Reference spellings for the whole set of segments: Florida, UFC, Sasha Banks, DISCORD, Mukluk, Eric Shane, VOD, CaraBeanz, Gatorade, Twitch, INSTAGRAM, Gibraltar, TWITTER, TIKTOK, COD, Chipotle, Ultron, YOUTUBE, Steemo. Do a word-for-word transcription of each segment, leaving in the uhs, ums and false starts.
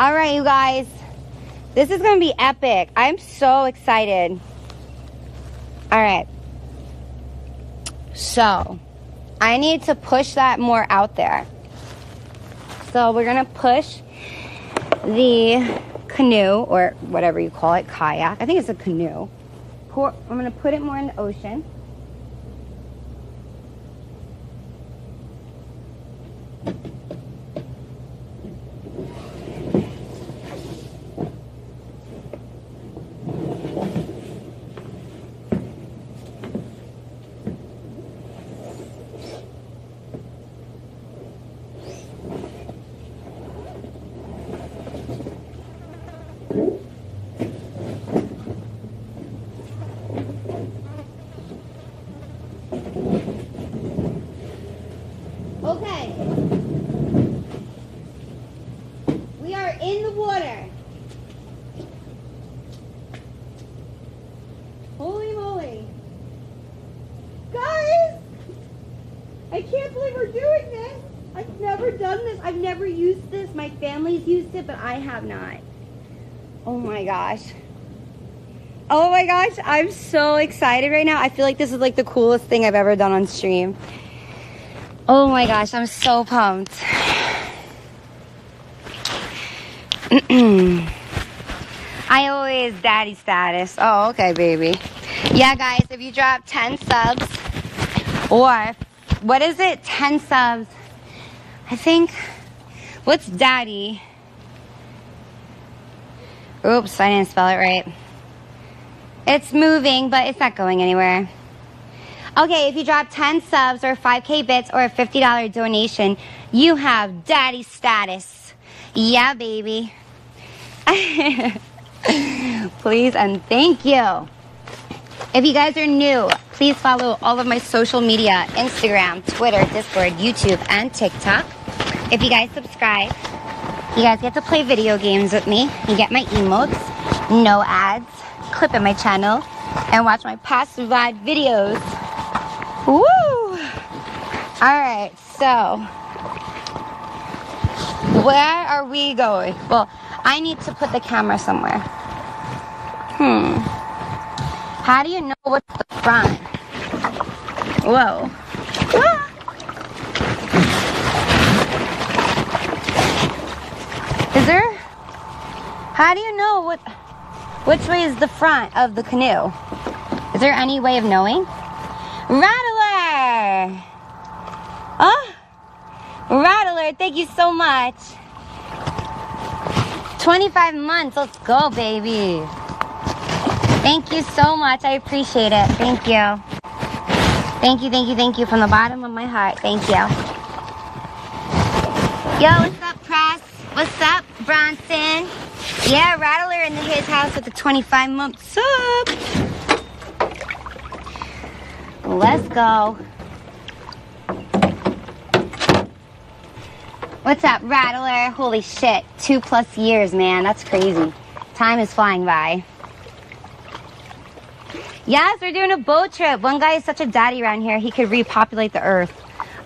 All right, you guys. This is gonna be epic. I'm so excited. All right. So, I need to push that more out there. So we're gonna push the canoe, or whatever you call it, kayak. I think it's a canoe. Pour, I'm gonna put it more in the ocean. Oh my gosh, I'm so excited right now. I feel like this is like the coolest thing I've ever done on stream. Oh my gosh, I'm so pumped. I always daddy status. Oh, okay, baby. Yeah, guys, if you drop ten subs, or what is it? ten subs. I think, what's daddy? Oops, I didn't spell it right. It's moving, but it's not going anywhere. Okay, if you drop ten subs or five K bits or a fifty dollar donation, you have daddy status. Yeah, baby. Please and thank you. If you guys are new, please follow all of my social media, Instagram, Twitter, Discord, YouTube, and TikTok. If you guys subscribe, you guys get to play video games with me. You get my emotes, no ads, clip in my channel, and watch my past live videos. Woo! Alright, so where are we going? Well, I need to put the camera somewhere. Hmm. How do you know what's the front? Whoa. Ah! Is there? How do you know what? Which way is the front of the canoe? Is there any way of knowing? Rattler! Oh, Rattler! Thank you so much. twenty-five months. Let's go, baby. Thank you so much. I appreciate it. Thank you. Thank you. Thank you. Thank you from the bottom of my heart. Thank you. Yo, what's up, Press? What's up, Bronson? Yeah, Rattler in his house with the twenty-five month sub. Let's go. What's up, Rattler? Holy shit, two plus years, man. That's crazy. Time is flying by. Yes, we're doing a boat trip. One guy is such a daddy around here, he could repopulate the earth.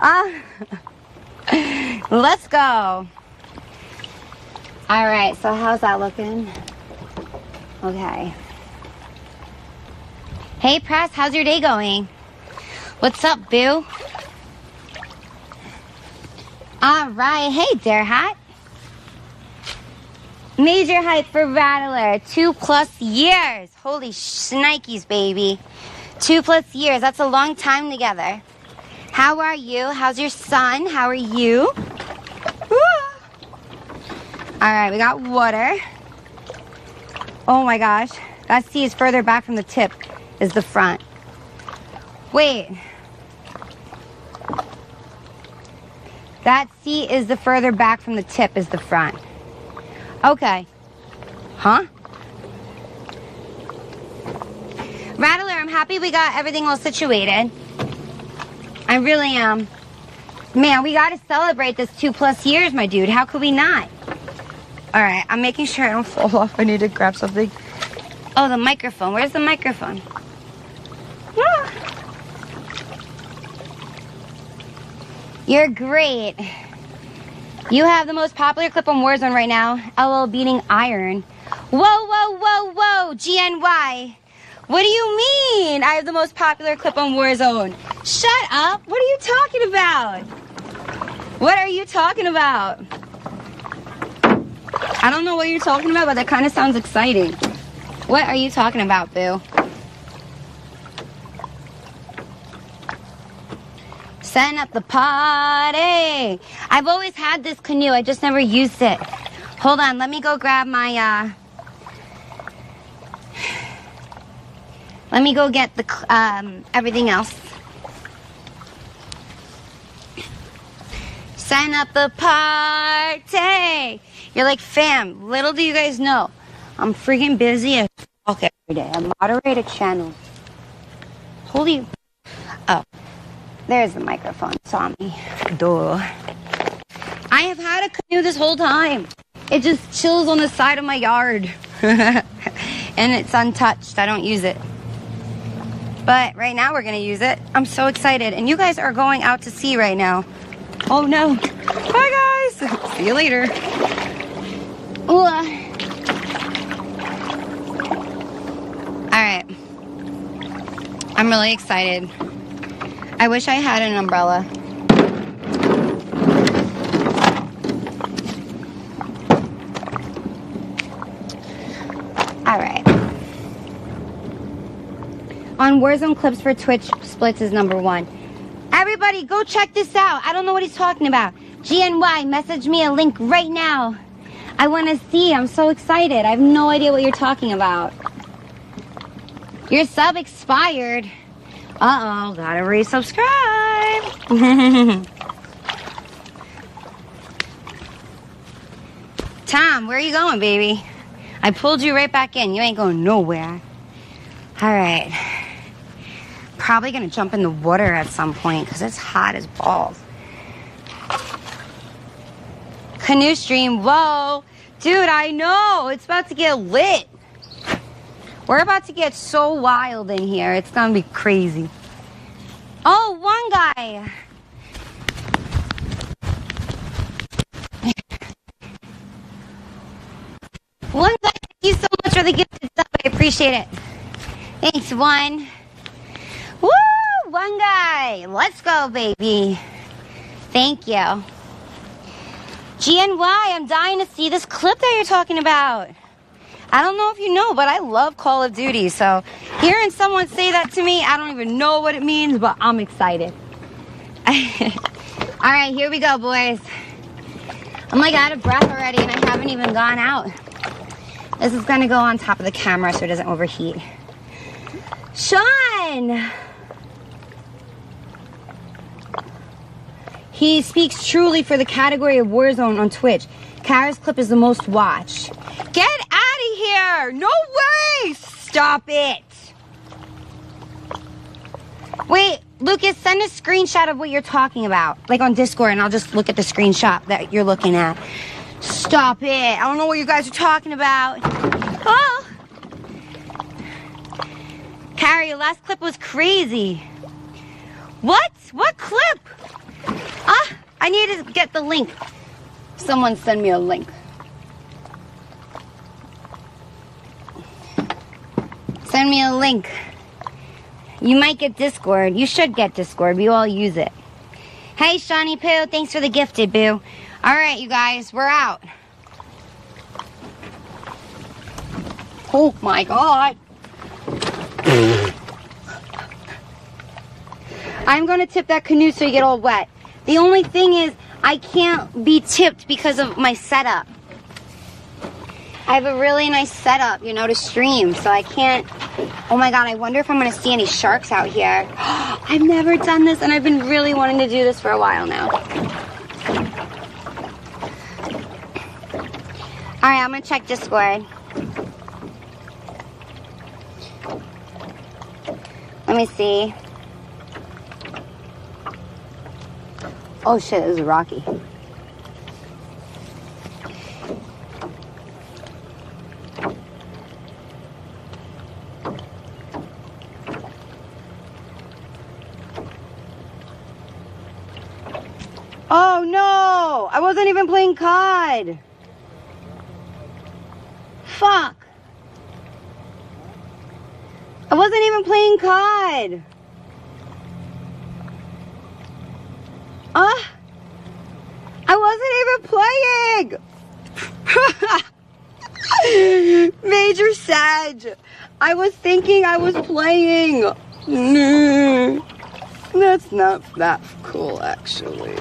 Uh, let's go. All right, so how's that looking? Okay. Hey, Press, how's your day going? What's up, boo? All right, hey, Dare Hat. Major hype for Rattler, two plus years. Holy shnikes, baby. Two plus years, that's a long time together. How are you? How's your son? How are you? All right, we got water. Oh my gosh. That sea is further back from the tip is the front. Wait. That sea is the further back from the tip is the front. Okay. Huh? Rattler, I'm happy we got everything all situated. I really am. Man, we got to celebrate this two plus years, my dude. How could we not? All right, I'm making sure I don't fall off. I need to grab something. Oh, the microphone. Where's the microphone? Ah. You're great. You have the most popular clip on Warzone right now, L L beating Iron. Whoa, whoa, whoa, whoa, G N Y. What do you mean I have the most popular clip on Warzone? Shut up. What are you talking about? What are you talking about? I don't know what you're talking about, but that kind of sounds exciting. What are you talking about, boo? Setting up the party. I've always had this canoe. I just never used it. Hold on. Let me go grab my, uh... let me go get the, um, everything else. Setting up the party. You're like, fam, little do you guys know, I'm freaking busy as fuck every day. I moderate a channel. Holy... Oh. There's the microphone, saw me. Duh. I have had a canoe this whole time. It just chills on the side of my yard. And it's untouched. I don't use it. But right now we're going to use it. I'm so excited. And you guys are going out to sea right now. Oh, no. Bye, guys. See you later. Ooh. All right. I'm really excited. I wish I had an umbrella. All right. On Warzone clips for Twitch splits is number one. Everybody, go check this out. I don't know what he's talking about. G N Y, message me a link right now. I want to see. I'm so excited. I have no idea what you're talking about. Your sub expired. Uh-oh, gotta resubscribe. Tom, where are you going, baby? I pulled you right back in. You ain't going nowhere. All right. Probably gonna jump in the water at some point because it's hot as balls. Canoe stream. Whoa. Dude, I know. It's about to get lit. We're about to get so wild in here. It's gonna be crazy. Oh, one guy. One guy, thank you so much for the gifted stuff. I appreciate it. Thanks, one. Woo, one guy. Let's go, baby. Thank you. G N Y, I'm dying to see this clip that you're talking about. I don't know if you know, but I love Call of Duty, so hearing someone say that to me, I don't even know what it means, but I'm excited. All right, here we go, boys. I'm like out of breath already, and I haven't even gone out. This is going to go on top of the camera so it doesn't overheat. Sean! He speaks truly for the category of Warzone on Twitch. Kara's clip is the most watched. Get out of here! No way! Stop it! Wait, Lucas, send a screenshot of what you're talking about. Like on Discord, and I'll just look at the screenshot that you're looking at. Stop it. I don't know what you guys are talking about. Oh! Kara, your last clip was crazy. What? What clip? Ah, I need to get the link. Someone send me a link. Send me a link. You might get Discord. You should get Discord. We all use it. Hey, Shawnee Poo. Thanks for the gifted, boo. All right, you guys. We're out. Oh, my God. I'm going to tip that canoe so you get all wet. The only thing is, I can't be tipped because of my setup. I have a really nice setup, you know, to stream, so I can't... Oh my God, I wonder if I'm gonna see any sharks out here. I've never done this, and I've been really wanting to do this for a while now. All right, I'm gonna check Discord. Let me see. Oh shit, this is rocky. Oh no! No, I wasn't even playing C O D. Fuck. I wasn't even playing C O D. Ah, uh, I wasn't even playing. Major Sag. I was thinking I was playing. No, that's not that cool, actually.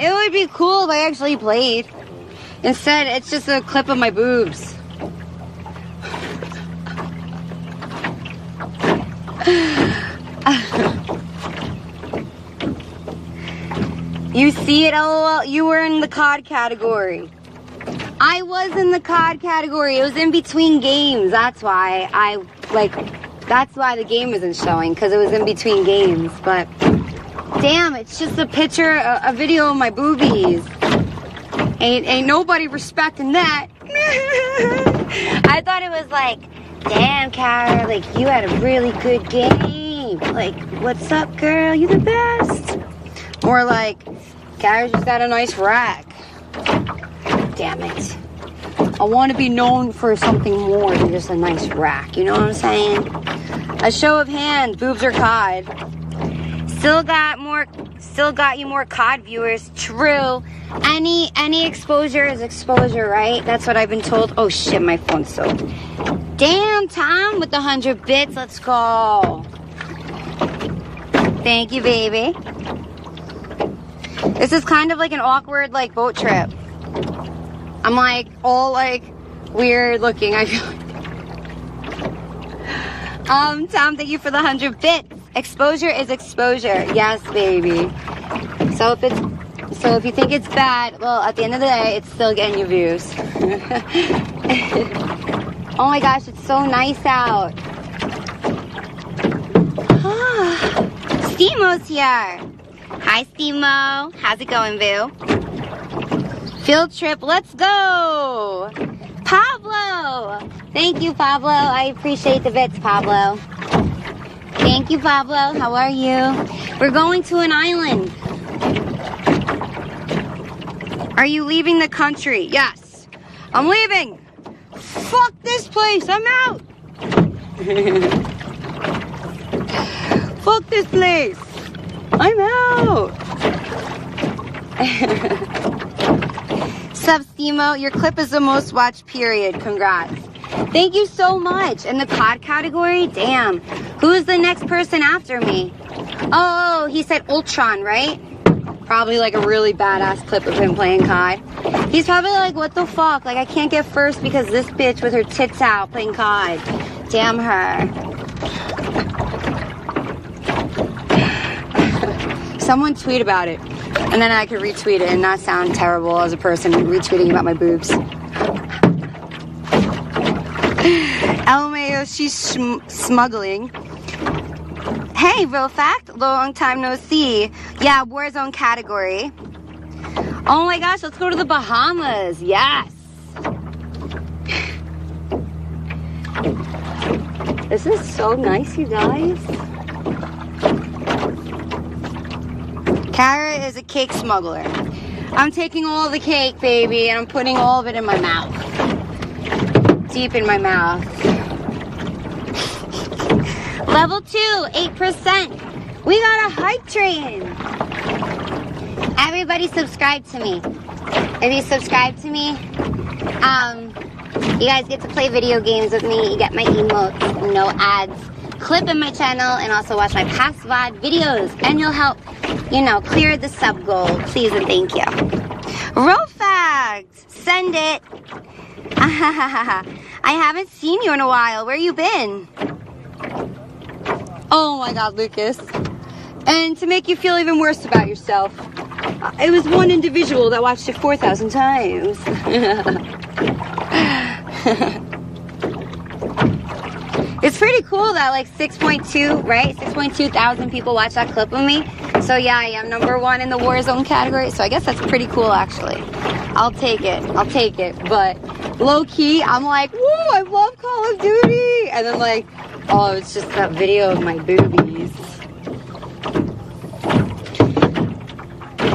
It would be cool if I actually played. Instead, it's just a clip of my boobs. You see it, lol. You were in the C O D category. I was in the C O D category. It was in between games. That's why I, like, that's why the game isn't showing, because it was in between games. But damn, it's just a picture, a, a video of my boobies. Ain't, ain't nobody respecting that. I thought it was like, damn, Cara, like, you had a really good game. Like, what's up, girl? You the best. Or like, Cara just got a nice rack. Damn it. I want to be known for something more than just a nice rack. You know what I'm saying? A show of hands, boobs or C O D. Still got more, still got you more C O D viewers. True. Any any exposure is exposure, right? That's what I've been told. Oh shit, my phone's soaked. Damn, Tom with the hundred bits. Let's go. Thank you, baby. This is kind of like an awkward like boat trip. I'm like, all like, weird looking, I feel like. Um, Tom, thank you for the hundred bits. Exposure is exposure. Yes, baby. So if it's, so if you think it's bad, well, at the end of the day, it's still getting you views. Oh my gosh, it's so nice out. Steemo's here. Hi, Steemo. How's it going, boo? Field trip, let's go! Pablo! Thank you, Pablo. I appreciate the bits, Pablo. Thank you, Pablo. How are you? We're going to an island. Are you leaving the country? Yes. I'm leaving. Fuck this place. I'm out. Fuck this place. I'm out. What's up, Steemo? Your clip is the most watched, period. Congrats. Thank you so much. In the C O D category? Damn. Who's the next person after me? Oh, he said Ultron, right? Probably like a really badass clip of him playing C O D. He's probably like, what the fuck? Like, I can't get first because this bitch with her tits out playing C O D. Damn her. Someone tweet about it. And then I could retweet it and not sound terrible as a person retweeting about my boobs. L M A O, she's sm smuggling. Hey, real fact, long time no see. Yeah, Warzone category. Oh my gosh, let's go to the Bahamas. Yes. This is so nice, you guys. Cara is a cake smuggler. I'm taking all the cake, baby, and I'm putting all of it in my mouth. Deep in my mouth. Level two, eight percent. We got a hype train. Everybody subscribe to me. If you subscribe to me, um, you guys get to play video games with me. You get my emotes, no ads. Clip in my channel and also watch my past V O D videos, and you'll help, you know, clear the sub goal. Please and thank you. Real facts, send it. I haven't seen you in a while. Where you been? Oh my God, Lucas. And to make you feel even worse about yourself, it was one individual that watched it four thousand times. It's pretty cool that like six point two, right? six point two thousand people watch that clip of me. So yeah, I am number one in the Warzone category. So I guess that's pretty cool, actually. I'll take it. I'll take it. But low key, I'm like, woo, I love Call of Duty. And then like, oh, it's just that video of my boobies.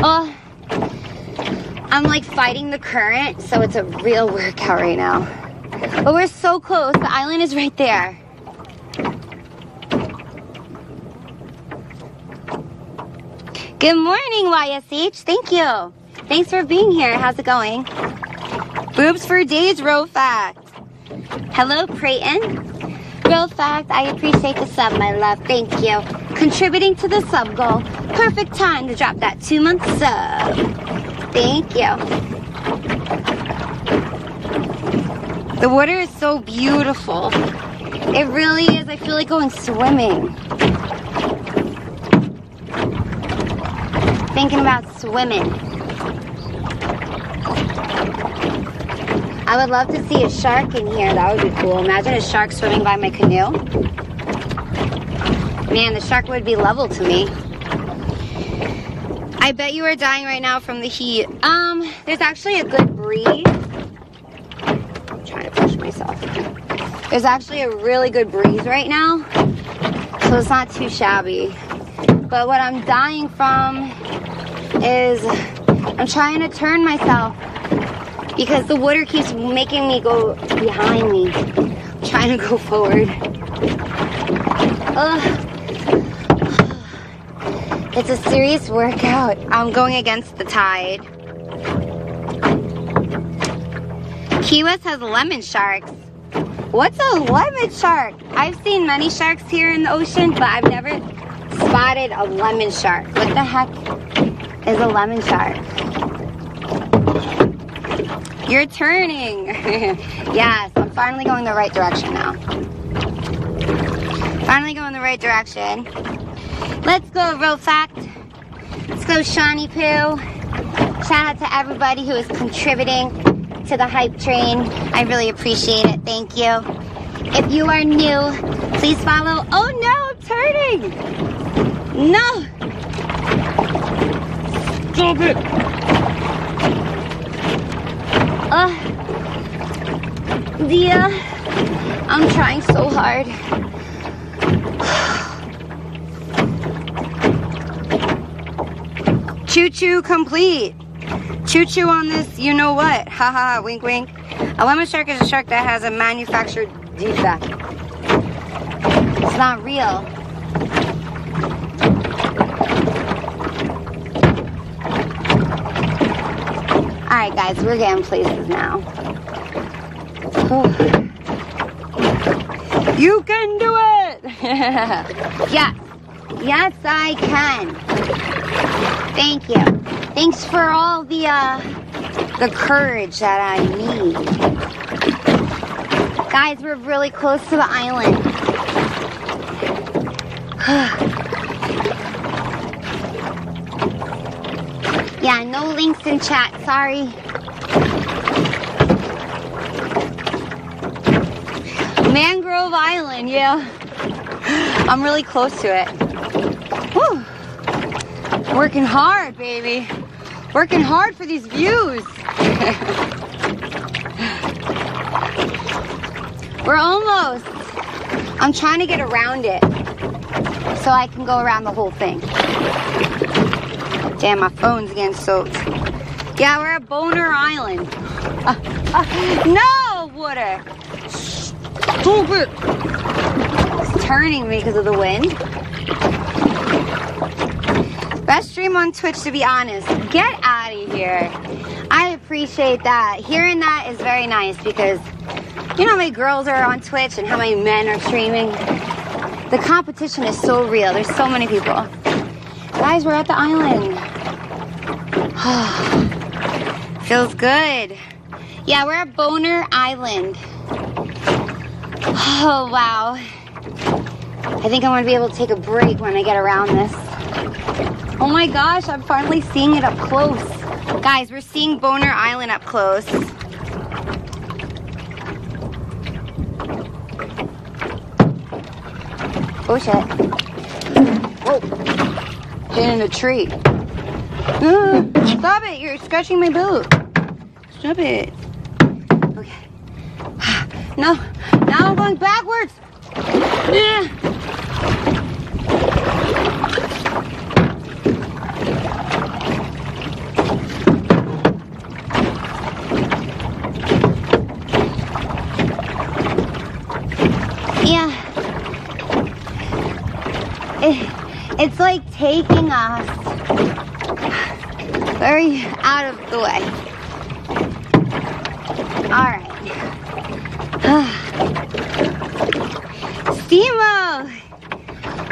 Oh, I'm like fighting the current, so it's a real workout right now. But we're so close. The island is right there. Good morning, Y S H. Thank you. Thanks for being here. How's it going? Boobs for days, real fact. Hello, Prayton. Real fact, I appreciate the sub, my love. Thank you. Contributing to the sub goal. Perfect time to drop that two-month sub. Thank you. The water is so beautiful. It really is. I feel like going swimming. Thinking about swimming. I would love to see a shark in here. That would be cool. Imagine a shark swimming by my canoe. Man, the shark would be level to me. I bet you are dying right now from the heat. Um, there's actually a good breeze. I'm trying to push myself. There's actually a really good breeze right now, so it's not too shabby. But what I'm dying from is I'm trying to turn myself because the water keeps making me go behind me. I'm trying to go forward. Ugh. It's a serious workout. I'm going against the tide. Key West has lemon sharks. What's a lemon shark? I've seen many sharks here in the ocean, but I've never spotted a lemon shark. What the heck is a lemon shark? You're turning. Yes, I'm finally going the right direction now. Finally going the right direction. Let's go, Real Fact. Let's go, Shawnee Poo. Shout out to everybody who is contributing to the hype train. I really appreciate it. Thank you. If you are new, please follow. Oh no, I'm turning. No! Stop it! Uh, Dia, I'm trying so hard. Choo-choo complete. Choo-choo on this, you know what? Haha, wink wink. A lemon shark is a shark that has a manufactured defect. It's not real. Alright guys, we're getting places now. Whew. You can do it! Yes. Yes, I can. Thank you. Thanks for all the, uh, the courage that I need. Guys, we're really close to the island. Yeah, no links in chat. Sorry. Mangrove Island, yeah. I'm really close to it. Woo. Working hard, baby. Working hard for these views. We're almost. I'm trying to get around it so I can go around the whole thing. Damn, my phone's getting soaked. Yeah, we're at Boner Island. Uh, uh, no, water. Stupid. It's turning me because of the wind. Best stream on Twitch, to be honest. Get out of here. I appreciate that. Hearing that is very nice because you know how many girls are on Twitch and how many men are streaming? The competition is so real. There's so many people. Guys, we're at the island. Feels good. Yeah, we're at Boner Island. Oh, wow. I think I'm gonna be able to take a break when I get around this. Oh my gosh, I'm finally seeing it up close. Guys, we're seeing Boner Island up close. Oh shit. Whoa. In a tree. Uh, stop it, you're scratching my boot. Stop it. Okay. No, now I'm going backwards. Yeah. It's like taking us very out of the way. All right. Steamo,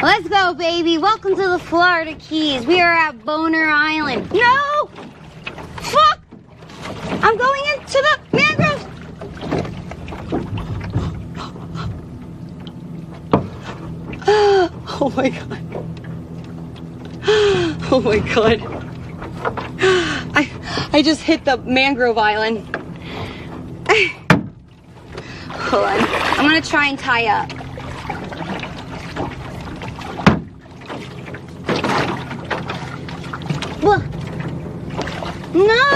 let's go, baby. Welcome to the Florida Keys. We are at Boner Island. No! Fuck! I'm going into the mangroves. Oh my God. Oh my God. I I just hit the mangrove island. Hold on. I'm gonna try and tie up. No!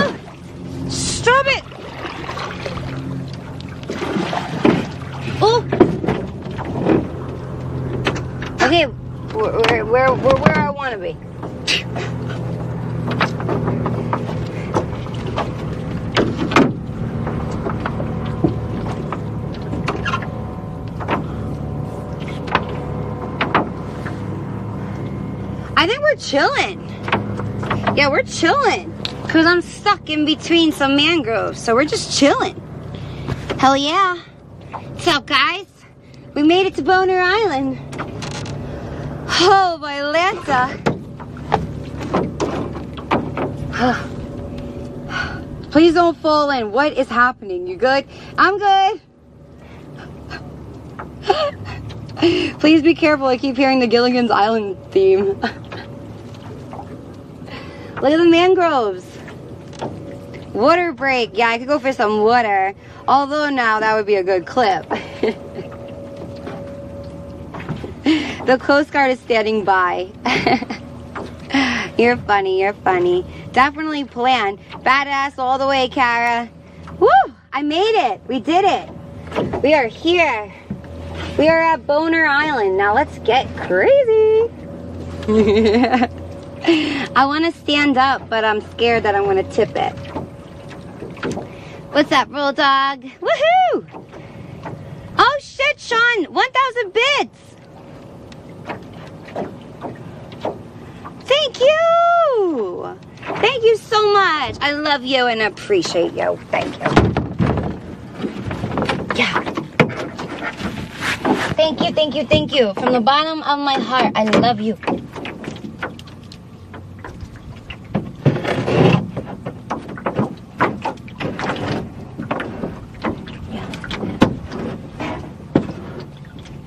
Stop it! Oh! Okay, we're, we're, we're, we're where I want to be. I think we're chilling. Yeah, we're chilling. Because I'm stuck in between some mangroves. So we're just chilling. Hell yeah. What's up, guys? We made it to Boner Island. Oh, my Lanta. Please don't fall in. What is happening? You good? I'm good. Please be careful. I keep hearing the Gilligan's Island theme. Look at the mangroves. Water break. Yeah, I could go for some water. Although now that would be a good clip. The Coast Guard is standing by. You're funny, you're funny. Definitely planned. Badass all the way, Cara. Woo! I made it. We did it. We are here. We are at Boner Island. Now let's get crazy. I want to stand up, but I'm scared that I'm going to tip it. What's up, Roll Dog? Woohoo! Oh shit, Sean! one thousand bits! Thank you! Thank you so much. I love you and appreciate you. Thank you. Yeah. Thank you, thank you, thank you. From the bottom of my heart, I love you. Yeah.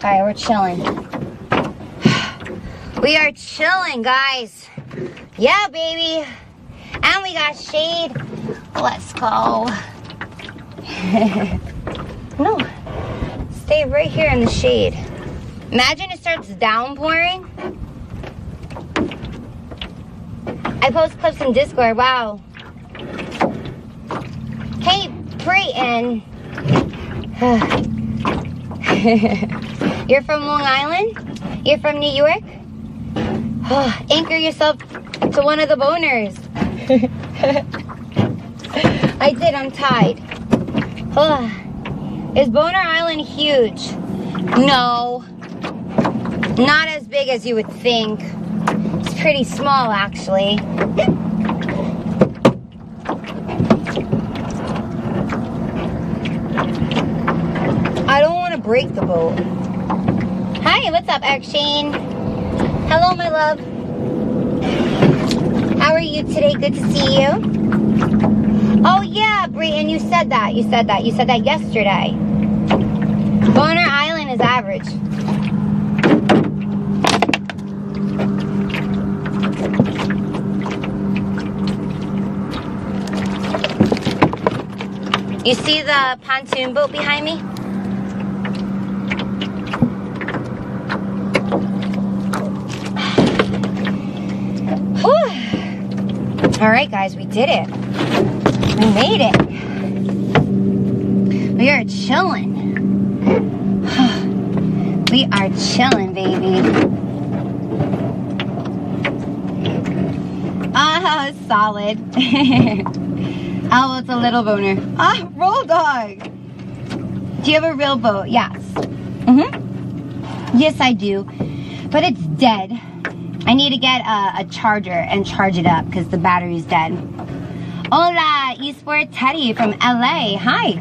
All right, we're chilling. We are chilling, guys. Yeah, baby. And we got shade. Let's go. No. Stay right here in the shade. Imagine it starts downpouring. I post clips in Discord. Wow. Hey, Brayton. You're from Long Island? You're from New York? Oh, anchor yourself to one of the boners. I did, I'm tied. Oh, is Boner Island huge? No. Not as big as you would think. It's pretty small, actually. I don't want to break the boat. Hi, what's up, Eric Shane? Hello, my love. How are you today? Good to see you. Oh, yeah, Brayton, you said that. You said that. You said that yesterday. Boner Island is average. You see the pontoon boat behind me? All right, guys, we did it. We made it. We are chilling. We are chilling, baby. Ah, oh, solid. Oh, it's a little boner. Ah, Roll Dog. Do you have a real boat? Yes. Mm-hmm. Yes, I do. But it's dead. I need to get a, a charger and charge it up because the battery's dead. Hola, eSport Teddy from L A. Hi.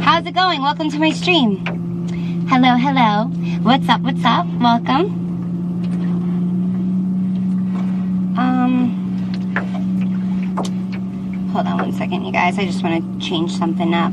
How's it going? Welcome to my stream. Hello, hello. What's up, what's up? Welcome. Um, hold on one second, you guys. I just want to change something up.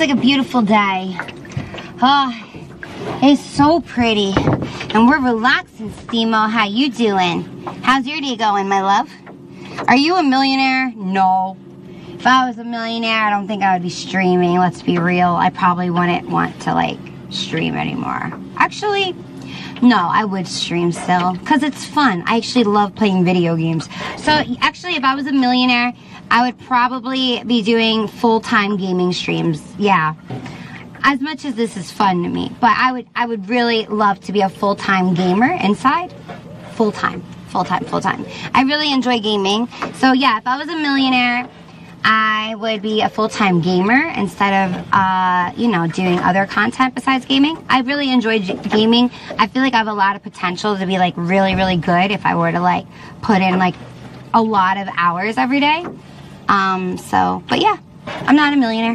Like a beautiful day. Oh, it's so pretty. And we're relaxing, Steemo. How you doing? How's your day going, my love? Are you a millionaire? No. If I was a millionaire, I don't think I would be streaming. Let's be real. I probably wouldn't want to like stream anymore. Actually, no, I would stream still because it's fun. I actually love playing video games. So actually, if I was a millionaire, I would probably be doing full-time gaming streams, yeah. As much as this is fun to me, but I would I would really love to be a full-time gamer inside. Full-time, full-time, full-time. I really enjoy gaming. So yeah, if I was a millionaire, I would be a full-time gamer instead of, uh, you know, doing other content besides gaming. I really enjoy gaming. I feel like I have a lot of potential to be like really, really good if I were to like put in like a lot of hours every day. Um, so, but yeah, I'm not a millionaire.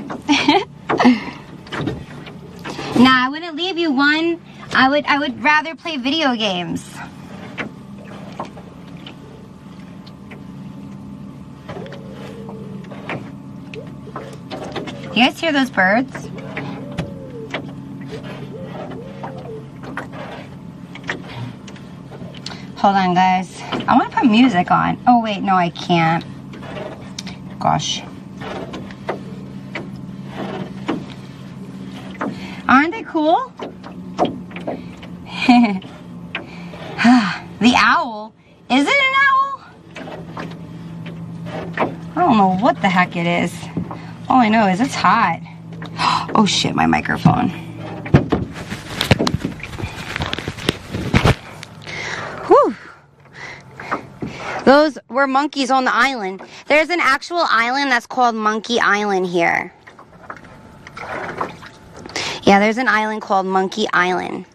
Nah, I wouldn't leave you one. I would, I would rather play video games. You guys hear those birds? Hold on, guys. I want to put music on. Oh, wait, no, I can't. Gosh. Aren't they cool? The owl. Is it an owl? I don't know what the heck it is. All I know is it's hot. Oh shit, my microphone. Whew. Those were monkeys on the island. There's an actual island that's called Monkey Island here. Yeah, there's an island called Monkey Island.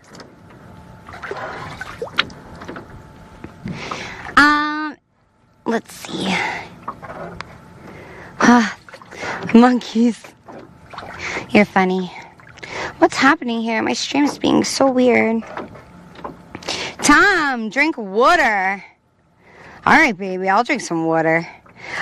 Um, let's see. Ah, monkeys. You're funny. What's happening here? My stream's being so weird. Tom, drink water. All right, baby, I'll drink some water.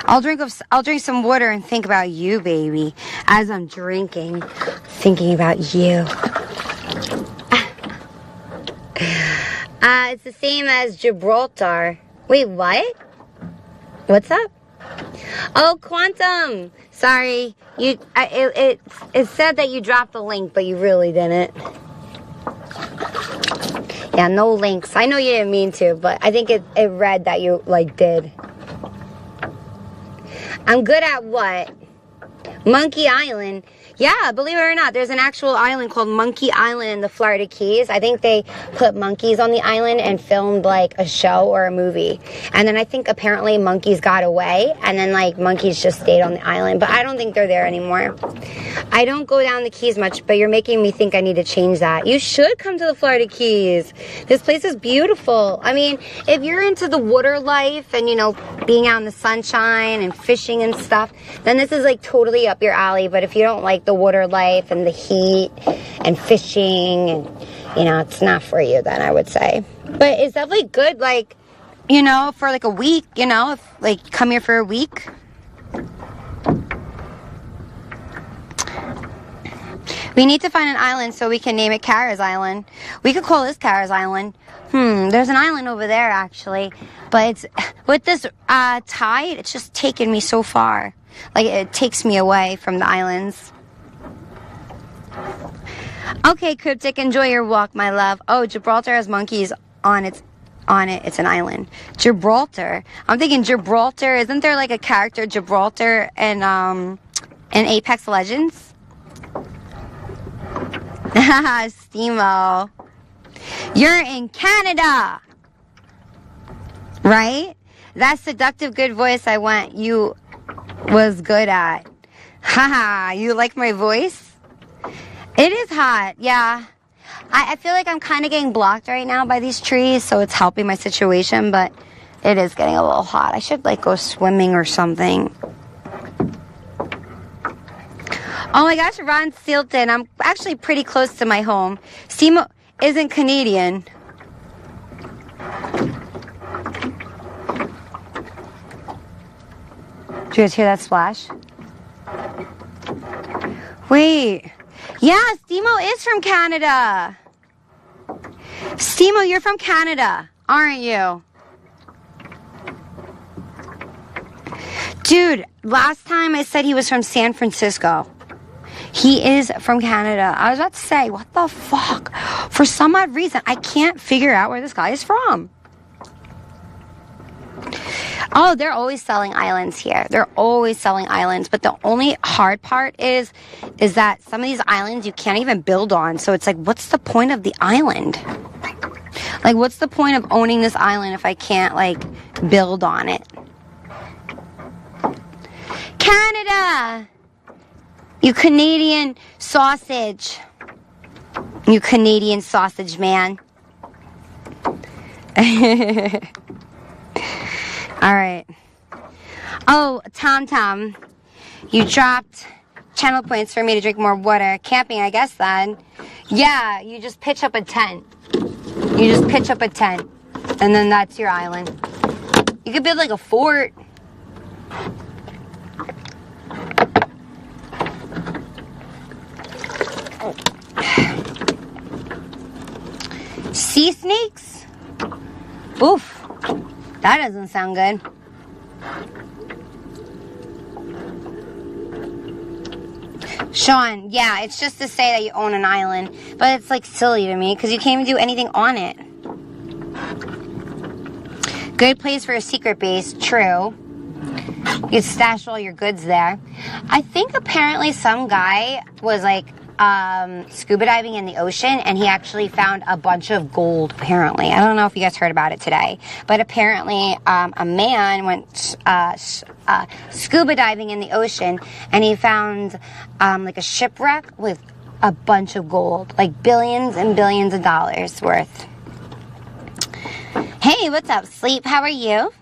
I'll drink I'll drink some water and think about you, baby. As I'm drinking, thinking about you. Uh, it's the same as Gibraltar. Wait, what? What's up? Oh, Quantum. Sorry, you. I, it, it it said that you dropped the link, but you really didn't. Yeah, no links. I know you didn't mean to, but I think it, it read that you, like, did. I'm good at what? Monkey Island. Yeah, believe it or not, there's an actual island called Monkey Island in the Florida Keys. I think they put monkeys on the island and filmed, like, a show or a movie. And then I think apparently monkeys got away, and then, like, monkeys just stayed on the island. But I don't think they're there anymore. I don't go down the Keys much, but you're making me think I need to change that. You should come to the Florida Keys. This place is beautiful. I mean, if you're into the water life and, you know, being out in the sunshine and fishing and stuff, then this is, like, totally up your alley. But if you don't like the water life and the heat and fishing and, you know, it's not for you, then I would say. But it's definitely good, like, you know, for like a week, you know, if, like, come here for a week. We need to find an island so we can name it Cara's Island. We could call this Cara's Island. Hmm, there's an island over there actually, but it's with this uh, tide, it's just taken me so far. Like, it takes me away from the islands. Okay, Cryptic, enjoy your walk, my love. Oh, Gibraltar has monkeys on its on it. It's an island. Gibraltar. I'm thinking Gibraltar. Isn't there like a character Gibraltar in um in Apex Legends? Steemo. You're in Canada, right? That seductive good voice I want you was good at. Haha, you like my voice? It is hot, yeah. I, I feel like I'm kind of getting blocked right now by these trees, so it's helping my situation, but it is getting a little hot. I should, like, go swimming or something. Oh my gosh, Ron Sealton. I'm actually pretty close to my home. Simo isn't Canadian. Do you guys hear that splash? Wait. Yeah, Steemo is from Canada. Steemo, you're from Canada, aren't you? Dude, last time I said he was from San Francisco. He is from Canada. I was about to say, what the fuck? For some odd reason, I can't figure out where this guy is from. Oh, they're always selling islands here. They're always selling islands. But the only hard part is, is that some of these islands you can't even build on. So it's like, what's the point of the island? Like, what's the point of owning this island if I can't, like, build on it? Canada! You Canadian sausage. You Canadian sausage, man. All right. Oh, Tom Tom, you dropped channel points for me to drink more water. Camping, I guess, then. Yeah, you just pitch up a tent. You just pitch up a tent, and then that's your island. You could build like a fort. Sea snakes? Oof. That doesn't sound good. Sean, yeah, it's just to say that you own an island, but it's like silly to me because you can't even do anything on it. Good place for a secret base, true. You can stash all your goods there. I think apparently some guy was like um, scuba diving in the ocean and he actually found a bunch of gold, apparently. I don't know if you guys heard about it today, but apparently um, a man went uh, uh, scuba diving in the ocean and he found um, like a shipwreck with a bunch of gold, like billions and billions of dollars worth. Hey, what's up, Sleep? How are you?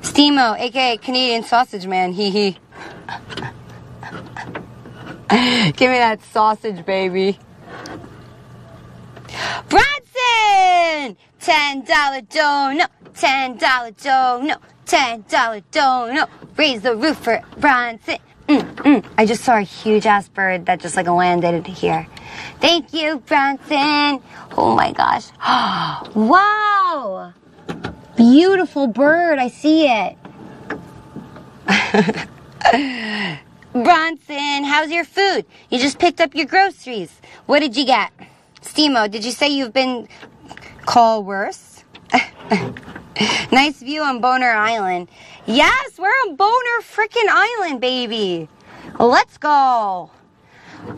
Steemo, aka Canadian sausage man, hee hee. Give me that sausage, baby. Bronson! ten dollar donut, ten dollar donut, ten dollar donut. Raise the roof for Bronson. Mm, mm. I just saw a huge ass bird that just like landed here. Thank you, Bronson. Oh my gosh. Wow! Beautiful bird, I see it. Bronson, how's your food? You just picked up your groceries. What did you get? Steemo, did you say you've been called worse? Nice view on Boner Island. Yes, we're on Boner frickin' Island, baby. Let's go.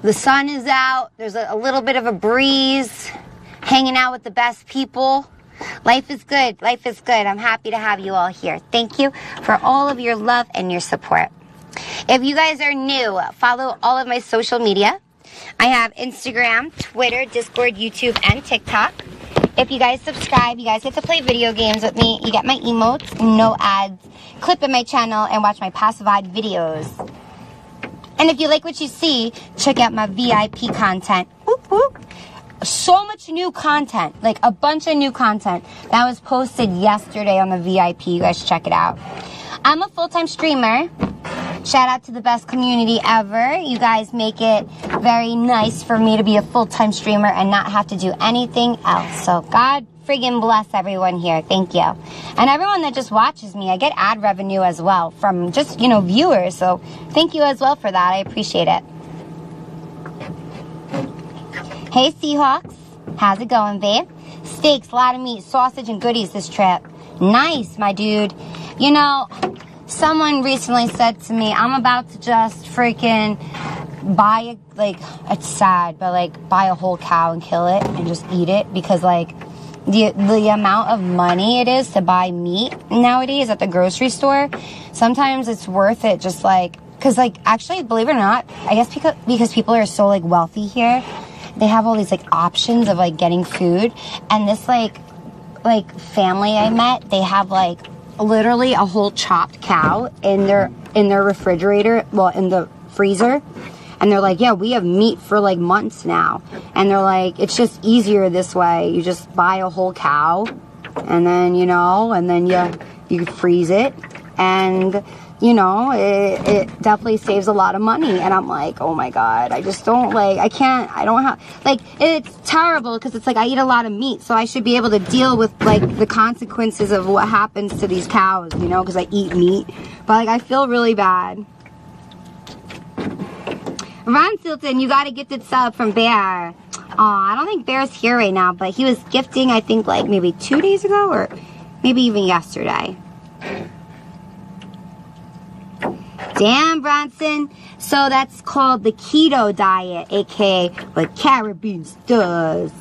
The sun is out. There's a, a little bit of a breeze. Hanging out with the best people. Life is good. Life is good. I'm happy to have you all here. Thank you for all of your love and your support. If you guys are new, follow all of my social media. I have Instagram, Twitter, Discord, YouTube, and TikTok. If you guys subscribe, you guys get to play video games with me. You get my emotes, no ads, clip in my channel, and watch my Passivad videos. And if you like what you see, check out my V I P content. Whoop, whoop. So much new content, like a bunch of new content that was posted yesterday on the V I P. You guys check it out. I'm a full-time streamer. Shout out to the best community ever. You guys make it very nice for me to be a full-time streamer and not have to do anything else. So God friggin' bless everyone here. Thank you. And everyone that just watches me, I get ad revenue as well from just, you know, viewers. So thank you as well for that. I appreciate it. Hey, Seahawks. How's it going, babe? Steaks, a lot of meat, sausage, and goodies this trip. Nice, my dude. You know, someone recently said to me, I'm about to just freaking buy, like, it's sad, but, like, buy a whole cow and kill it and just eat it, because, like, the the amount of money it is to buy meat nowadays at the grocery store, sometimes it's worth it just, like, because, like, actually, believe it or not, I guess because, because people are so, like, wealthy here, they have all these, like, options of, like, getting food, and this, like, like, family I met, they have, like, literally a whole chopped cow in their in their refrigerator, well, in the freezer. And they're like, yeah, we have meat for, like, months now. And they're like, it's just easier this way. You just buy a whole cow, and then, you know, and then you, you freeze it. And, you know, it, it definitely saves a lot of money. And I'm like, oh, my God. I just don't, like, I can't, I don't have, like, it's terrible because it's like I eat a lot of meat. So I should be able to deal with, like, the consequences of what happens to these cows, you know, because I eat meat. But, like, I feel really bad. Ron Silton, you got a gifted sub from Bear. Aw, I don't think Bear's here right now, but he was gifting, I think, like, maybe two days ago or maybe even yesterday. Damn, Bronson. So that's called the keto diet, a k a what CaraBeanz does.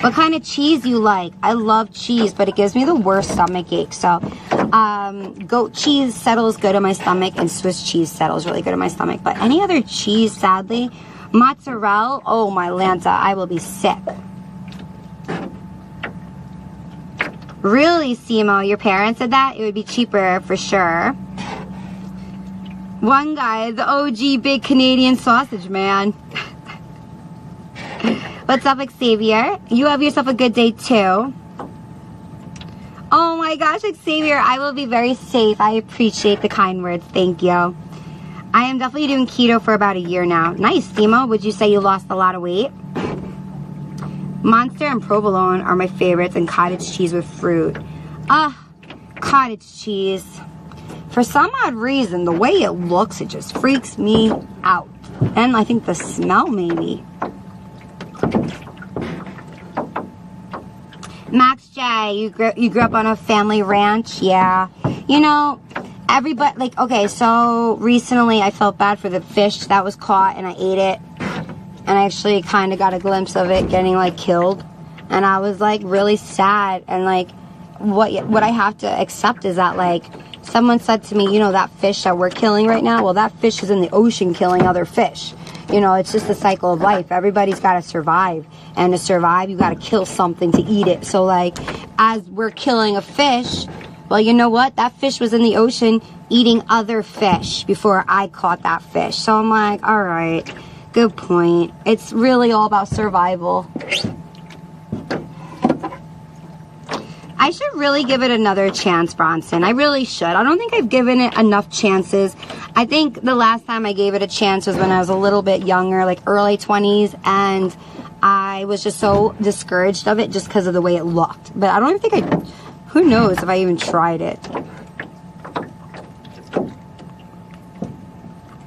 What kind of cheese you like? I love cheese, but it gives me the worst stomach ache. So um, goat cheese settles good in my stomach, and Swiss cheese settles really good in my stomach. But any other cheese, sadly, mozzarella, oh my Lanta, I will be sick. Really, Simo, your parents said that? It would be cheaper for sure. One guy, the O G big Canadian sausage man. What's up, Xavier? You have yourself a good day, too. Oh, my gosh, Xavier. I will be very safe. I appreciate the kind words. Thank you. I am definitely doing keto for about a year now. Nice, Timo. Would you say you lost a lot of weight? Monster and provolone are my favorites, and cottage cheese with fruit. Ah, uh, cottage cheese. For some odd reason, the way it looks, it just freaks me out. And I think the smell, maybe. Max J, you grew, you grew up on a family ranch? Yeah. You know, everybody, like, okay, so recently I felt bad for the fish that was caught, and I ate it. And I actually kind of got a glimpse of it getting, like, killed. And I was, like, really sad. And, like, what, what I have to accept is that, like, someone said to me, you know, that fish that we're killing right now, well, that fish is in the ocean killing other fish. You know, it's just the cycle of life. Everybody's got to survive. And to survive, you got to kill something to eat it. So, like, as we're killing a fish, well, you know what? That fish was in the ocean eating other fish before I caught that fish. So I'm like, all right, good point. It's really all about survival. I should really give it another chance, Bronson. I really should. I don't think I've given it enough chances. I think the last time I gave it a chance was when I was a little bit younger, like early twenties, and I was just so discouraged of it just because of the way it looked. But I don't think I, who knows if I even tried it.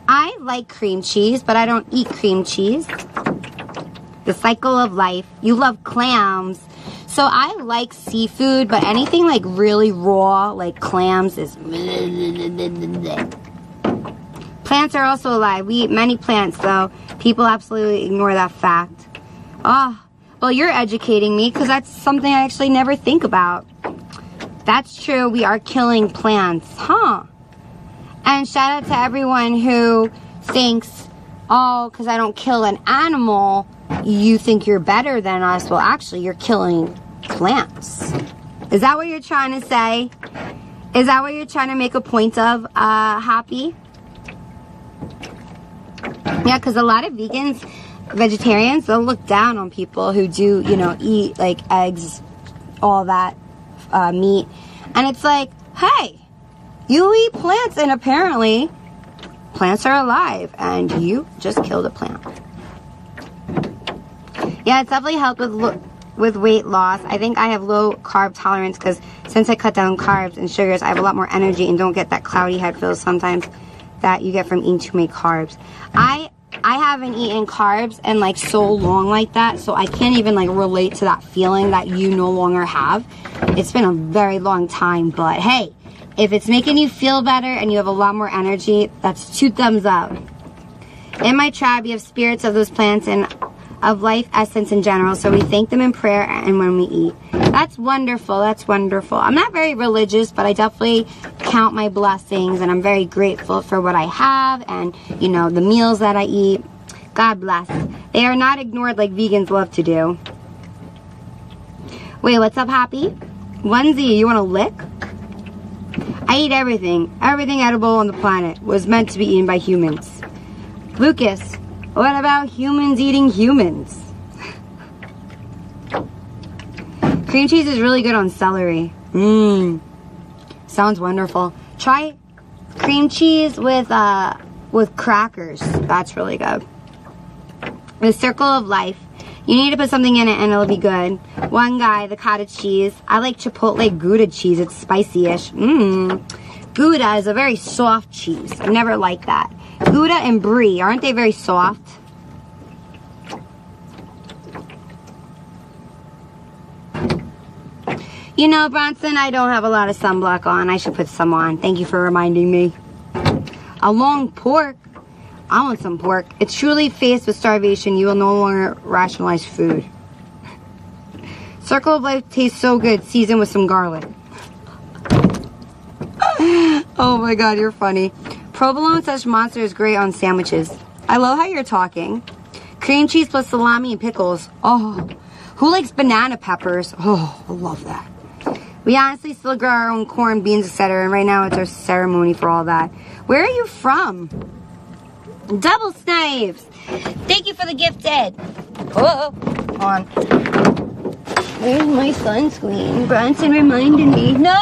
I like cream cheese, but I don't eat cream cheese. The cycle of life. You love clams. So I like seafood, but anything like really raw, like clams, is... Plants are also alive. We eat many plants, though. People absolutely ignore that fact. Oh, well, you're educating me, because that's something I actually never think about. That's true. We are killing plants. Huh. And shout out to everyone who thinks, oh, because I don't kill an animal, you think you're better than us. Well, actually, you're killing plants. Is that what you're trying to say? Is that what you're trying to make a point of, uh, Happy? Yeah, because a lot of vegans, vegetarians, they'll look down on people who do, you know, eat, like, eggs, all that uh, meat. And it's like, hey, you eat plants, and apparently plants are alive, and you just killed a plant. Yeah, it's definitely helped with lo with weight loss. I think I have low carb tolerance because since I cut down carbs and sugars, I have a lot more energy and don't get that cloudy head feel sometimes that you get from eating too many carbs. I I haven't eaten carbs in like so long like that, so I can't even like relate to that feeling that you no longer have. It's been a very long time, but hey, if it's making you feel better and you have a lot more energy, that's two thumbs up. In my tribe, you have spirits of those plants and of life essence in general, so we thank them in prayer and when we eat. That's wonderful, that's wonderful. I'm not very religious, but I definitely count my blessings, and I'm very grateful for what I have and, you know, the meals that I eat. God bless. They are not ignored like vegans love to do. Wait, what's up, Hoppy? Onesie, you want a lick? I eat everything. Everything edible on the planet was meant to be eaten by humans. Lucas, what about humans eating humans? Cream cheese is really good on celery. Mmm. Sounds wonderful. Try cream cheese with uh, with crackers. That's really good. The circle of life. You need to put something in it and it'll be good. One guy, the cottage cheese. I like Chipotle Gouda cheese. It's spicy-ish. Mmm. Gouda is a very soft cheese. I never liked that. Gouda and Brie, aren't they very soft? You know, Bronson, I don't have a lot of sunblock on. I should put some on. Thank you for reminding me. A long pork. I want some pork. It's truly faced with starvation. You will no longer rationalize food. Circle of life tastes so good, seasoned with some garlic. Oh my God, you're funny. Provolone slash monster is great on sandwiches. I love how you're talking. Cream cheese plus salami and pickles. Oh, who likes banana peppers? Oh, I love that. We honestly still grow our own corn, beans, et cetera. And right now it's our ceremony for all that. Where are you from? Double Snipes. Thank you for the gifted. Whoa, hold on. Where's my sunscreen? Bronson reminded me. No.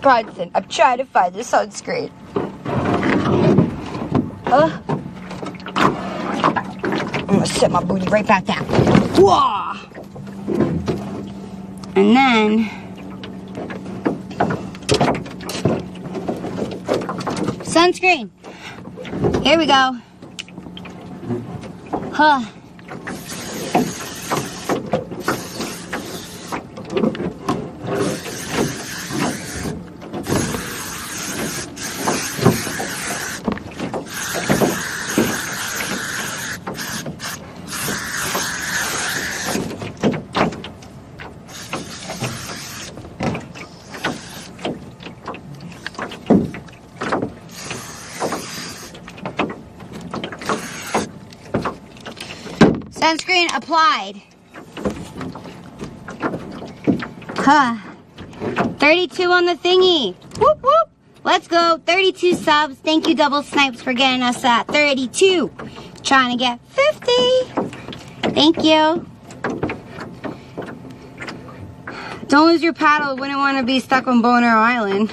Bronson, I'm trying to find the sunscreen. Uh, I'm gonna set my booty right back down. Whoa! And then sunscreen. Here we go. Huh. Sunscreen applied. Huh. thirty-two on the thingy. Whoop, whoop. Let's go. thirty-two subs. Thank you, Double Snipes, for getting us at thirty-two. Trying to get fifty. Thank you. Don't lose your paddle. Wouldn't want to be stuck on Boner Island.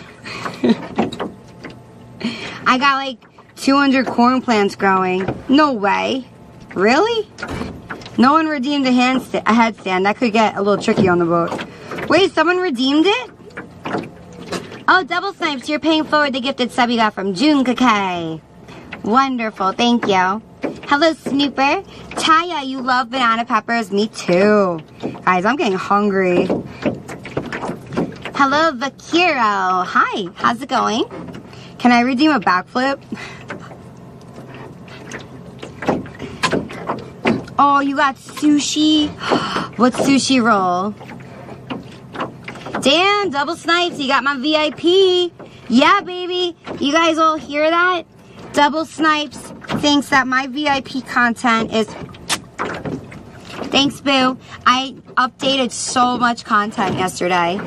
I got like two hundred corn plants growing. No way. Really? No one redeemed a, hand st a headstand. That could get a little tricky on the boat. Wait, someone redeemed it? Oh, Double Snipes, you're paying forward the gifted sub you got from June Kakai. Wonderful, thank you. Hello, Snooper. Taya, you love banana peppers? Me too. Guys, I'm getting hungry. Hello, Vakiro. Hi, how's it going? Can I redeem a backflip? Oh, you got sushi? What's sushi roll? Damn, Double Snipes, you got my V I P. Yeah, baby. You guys all hear that? Double Snipes thinks that my V I P content is... Thanks, boo. I updated so much content yesterday.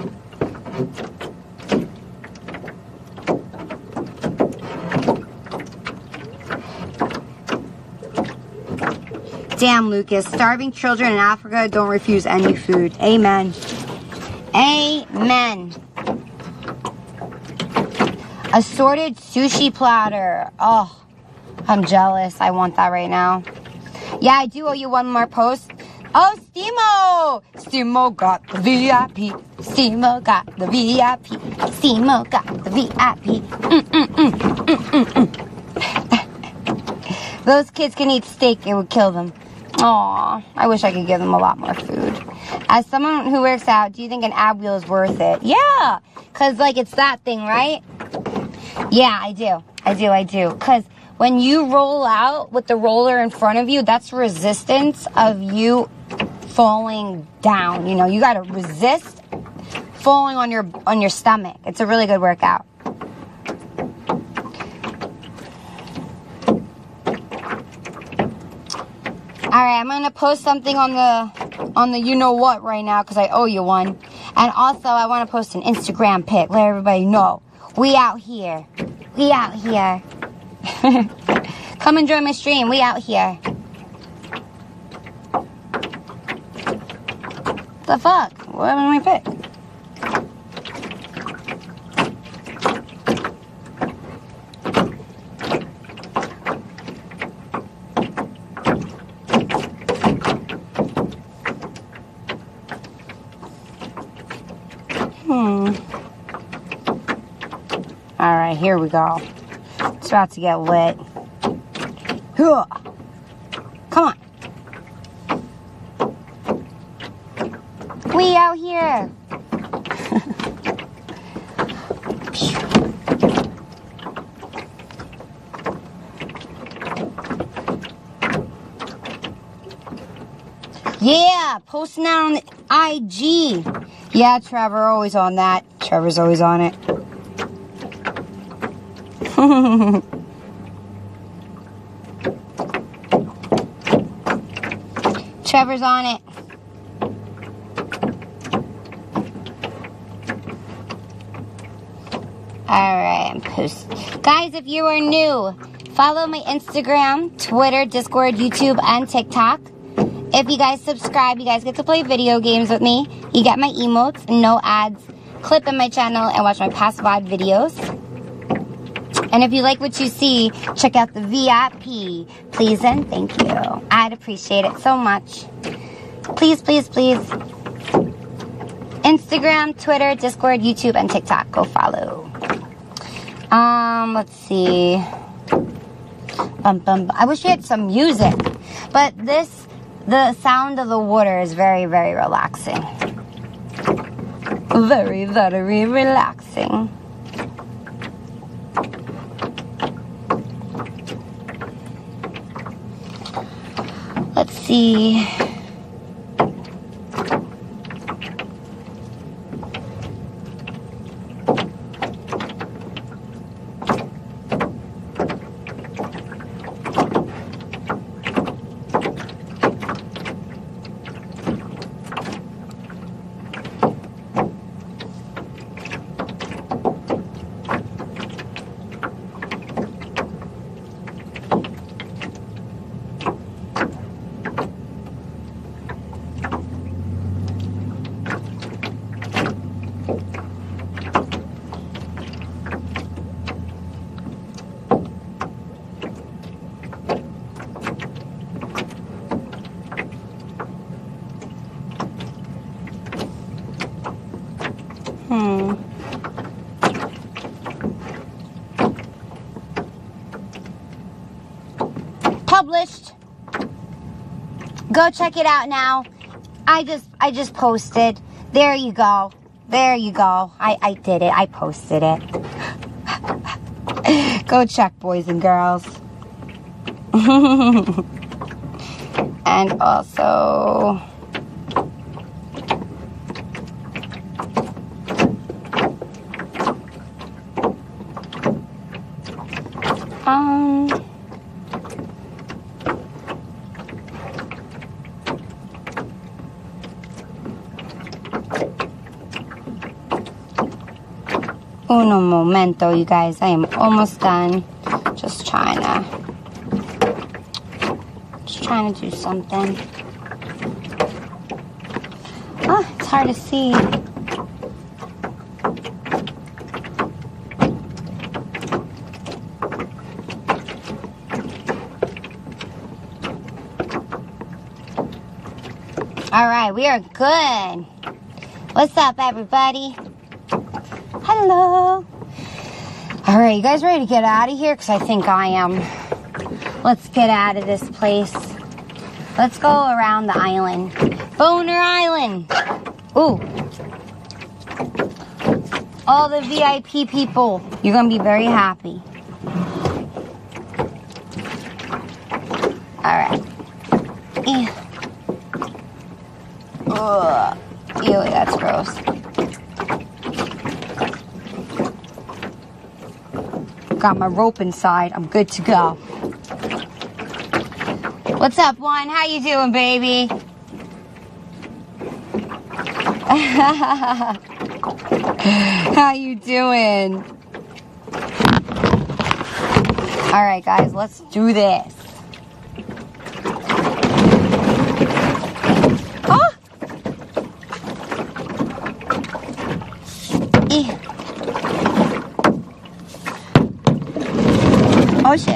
Damn, Lucas. Starving children in Africa don't refuse any food. Amen. Amen. Assorted sushi platter. Oh, I'm jealous. I want that right now. Yeah, I do owe you one more post. Oh, Steemo! Steemo got the V I P. Steemo got the V I P. Steemo got the V I P. Mm, mm, mm, mm, mm, mm. Those kids can eat steak. It would kill them. Aw, I wish I could give them a lot more food. As someone who works out, do you think an ab wheel is worth it? Yeah, because, like, it's that thing, right? Yeah, I do. I do, I do. Because when you roll out with the roller in front of you, that's resistance of you falling down. You know, you got to resist falling on your on your stomach. It's a really good workout. All right, I'm going to post something on the on the you-know-what right now because I owe you one. And also, I want to post an Instagram pic. Let everybody know. We out here. We out here. Come and join my stream. We out here. The fuck? What happened to my pic? Here we go. It's about to get lit. Come on. We out here. Yeah, posting that on the I G. Yeah, Trevor, always on that. Trevor's always on it. Trevor's on it. All right, I'm posting. Guys, if you are new, follow my Instagram, Twitter, Discord, YouTube, and TikTok. If you guys subscribe, you guys get to play video games with me. You get my emotes, no ads, clip in my channel, and watch my past V O D videos. And if you like what you see, check out the V I P. Please and thank you. I'd appreciate it so much. Please, please, please. Instagram, Twitter, Discord, YouTube, and TikTok. Go follow. Um, let's see. Bum, bum, bum. I wish we had some music. But this, the sound of the water is very, very relaxing. Very, very relaxing. Let's see. Go check it out now. I just I just posted. There you go. There you go. I, I did it. I posted it. Go check, boys and girls. And also... Uno momento, you guys. I am almost done. Just trying to... Just trying to do something. Oh, it's hard to see. Alright, we are good. What's up, everybody? Hello. All right, you guys ready to get out of here? Because I think I am. Let's get out of this place. Let's go around the island. Boner Island. Ooh. All the V I P people. You're going to be very happy. All right. Ew. Ugh. Ew, that's gross. Got my rope inside. I'm good to go. What's up, one? How you doing, baby? How you doing? All right, guys, let's do this. Oh shit.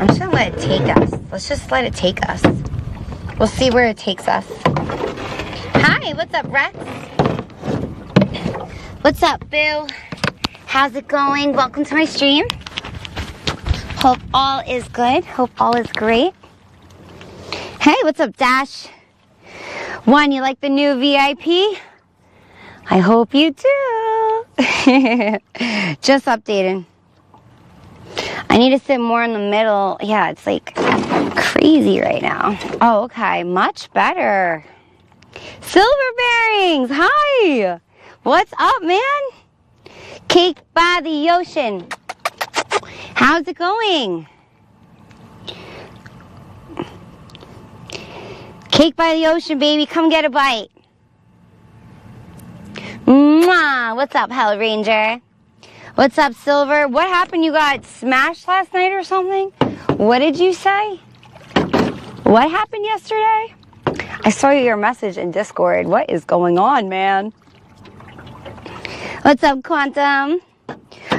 I'm just gonna let it take us. Let's just let it take us. We'll see where it takes us. Hi, what's up, Rex? What's up, Boo? How's it going? Welcome to my stream. Hope all is good. Hope all is great. Hey, what's up, Dash? One, you like the new V I P? I hope you do. Just updated. I need to sit more in the middle. Yeah, it's like crazy right now. Oh, okay, much better. Silver Bearings, hi. What's up, man? Cake by the ocean. How's it going? Cake by the ocean, baby. Come get a bite. Mwah. What's up, Hell Ranger? What's up, Silver? What happened? You got smashed last night or something? What did you say? What happened yesterday? I saw your message in Discord. What is going on, man? What's up, Quantum?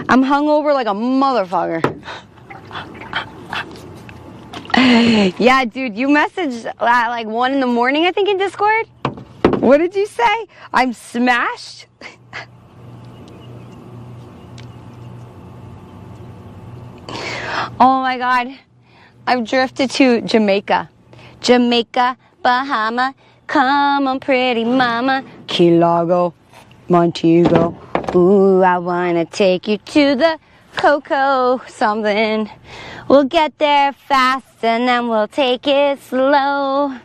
I'm hungover like a motherfucker. Yeah, dude, you messaged at like one in the morning, I think, in Discord. What did you say? I'm smashed? Oh my God. I've drifted to Jamaica. Jamaica, Bahama, come on, pretty mama. Key Largo, Montego. Ooh, I wanna take you to the Coco something. We'll get there fast and then we'll take it slow.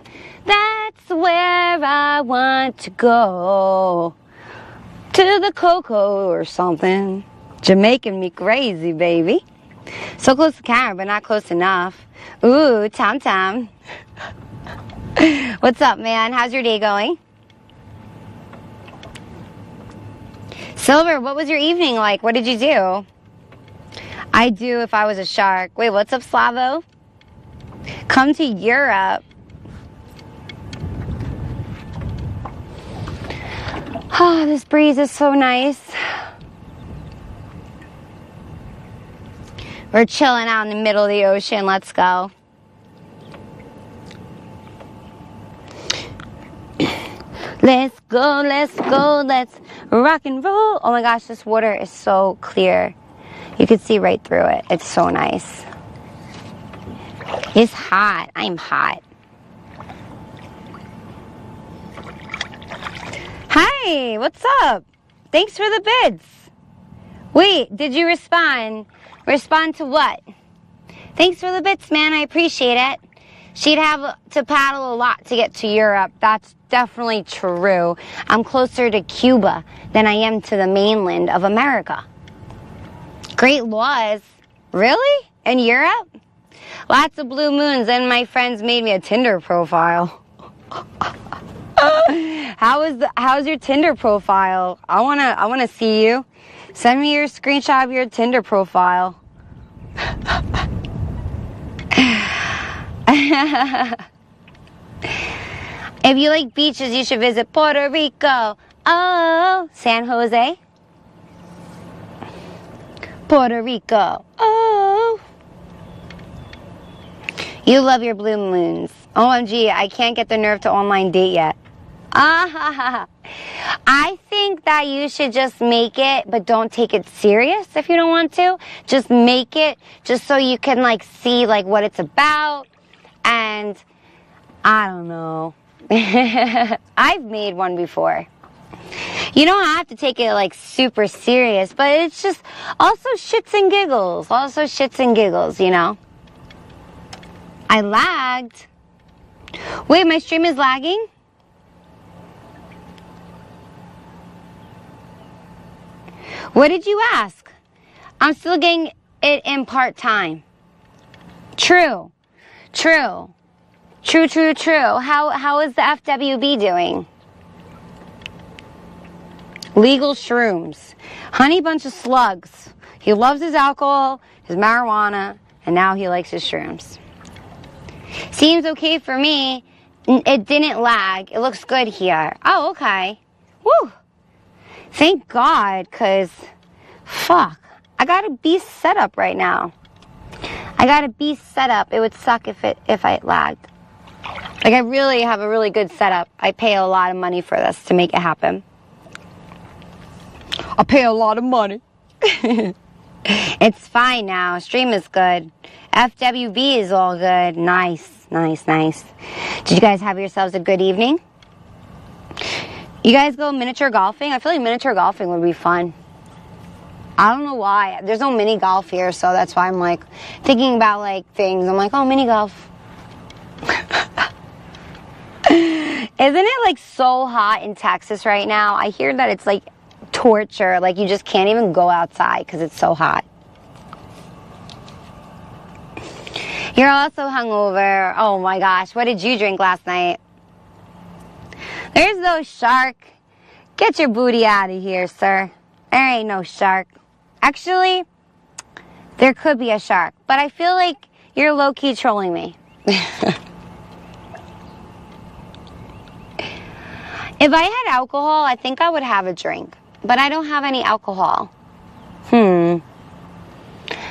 That's where I want to go. To the Coco or something. Jamaican me crazy, baby. So close to camera, but not close enough. Ooh, Tom Tom. What's up, man? How's your day going? Silver, what was your evening like? What did you do? I do if I was a shark. Wait, what's up, Slavo? Come to Europe. Oh, this breeze is so nice. We're chilling out in the middle of the ocean. Let's go. Let's go, let's go, let's rock and roll. Oh my gosh, this water is so clear. You can see right through it. It's so nice. It's hot. I'm hot. Hi, what's up? Thanks for the bids. Wait, did you respond? Respond to what? Thanks for the bids, man. I appreciate it. She'd have to paddle a lot to get to Europe. That's definitely true. I'm closer to Cuba than I am to the mainland of America. Great laws. Really? In Europe? Lots of blue moons and my friends made me a Tinder profile. How is the, how's your Tinder profile? I wanna I wanna see you. Send me your screenshot of your Tinder profile. If you like beaches, you should visit Puerto Rico. Oh, San Jose. Puerto Rico. Oh. You love your blue moons. O M G, I can't get the nerve to online date yet. Ah ha ha. I think that you should just make it, but don't take it serious if you don't want to. Just make it just so you can like see like what it's about. And I don't know. I've made one before. You don't have to take it like super serious, but it's just also shits and giggles. Also shits and giggles, you know? I lagged. Wait, my stream is lagging? What did you ask? I'm still getting it in part-time. True. True. True, true, true. How, how is the F W B doing? Legal shrooms. Honey bunch of slugs. He loves his alcohol, his marijuana, and now he likes his shrooms. Seems okay for me. It didn't lag. It looks good here. Oh, okay. Woo! Thank God, because, fuck, I got a beast set up right now. I got a beast set up. It would suck if it if I lagged. Like, I really have a really good setup. I pay a lot of money for this to make it happen. I pay a lot of money. It's fine now. Stream is good. F W B is all good. Nice, nice, nice. Did you guys have yourselves a good evening? You guys go miniature golfing? I feel like miniature golfing would be fun. I don't know why. There's no mini golf here, so that's why I'm like thinking about like things. I'm like, oh, mini golf. Isn't it like so hot in Texas right now? I hear that it's like torture, like you just can't even go outside because it's so hot. You're also hungover. Oh my gosh, what did you drink last night? There's no shark. Get your booty out of here, sir. There ain't no shark. Actually, there could be a shark, but I feel like you're low-key trolling me. If I had alcohol, I think I would have a drink. But I don't have any alcohol. Hmm.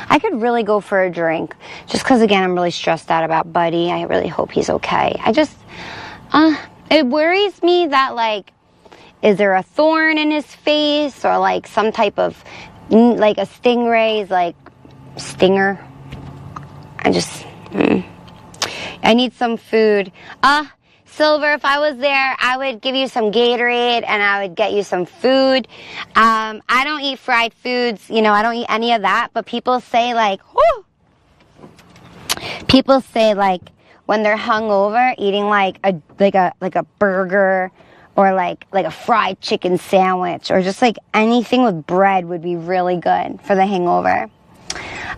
I could really go for a drink. Just because, again, I'm really stressed out about Buddy. I really hope he's okay. I just... Uh, it worries me that, like... Is there a thorn in his face? Or, like, some type of... Like, a stingray's, like... Stinger? I just... Mm. I need some food. Uh... Silver, if I was there, I would give you some Gatorade and I would get you some food. Um, I don't eat fried foods. You know, I don't eat any of that. But people say like, whoo! People say like when they're hungover, eating like a like a like a burger or like like a fried chicken sandwich or just like anything with bread would be really good for the hangover.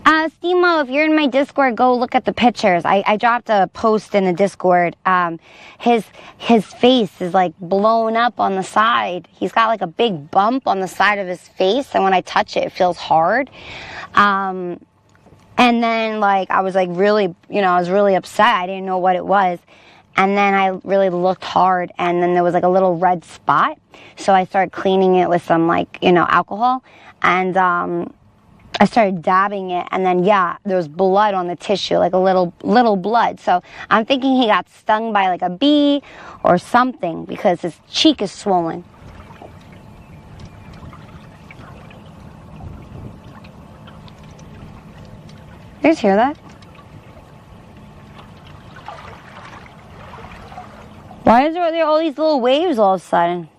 Uh, Steemo, if you're in my Discord, go look at the pictures. I, I dropped a post in the Discord. Um, his his face is like blown up on the side. He's got like a big bump on the side of his face, and when I touch it, it feels hard. Um, and then like I was like really, you know, I was really upset. I didn't know what it was. And then I really looked hard, and then there was like a little red spot. So I started cleaning it with some like, you know, alcohol, and um. I started dabbing it, and then, yeah, there was blood on the tissue, like a little little blood. So I'm thinking he got stung by, like, a bee or something because his cheek is swollen. You guys hear that? Why is there all these little waves all of a sudden?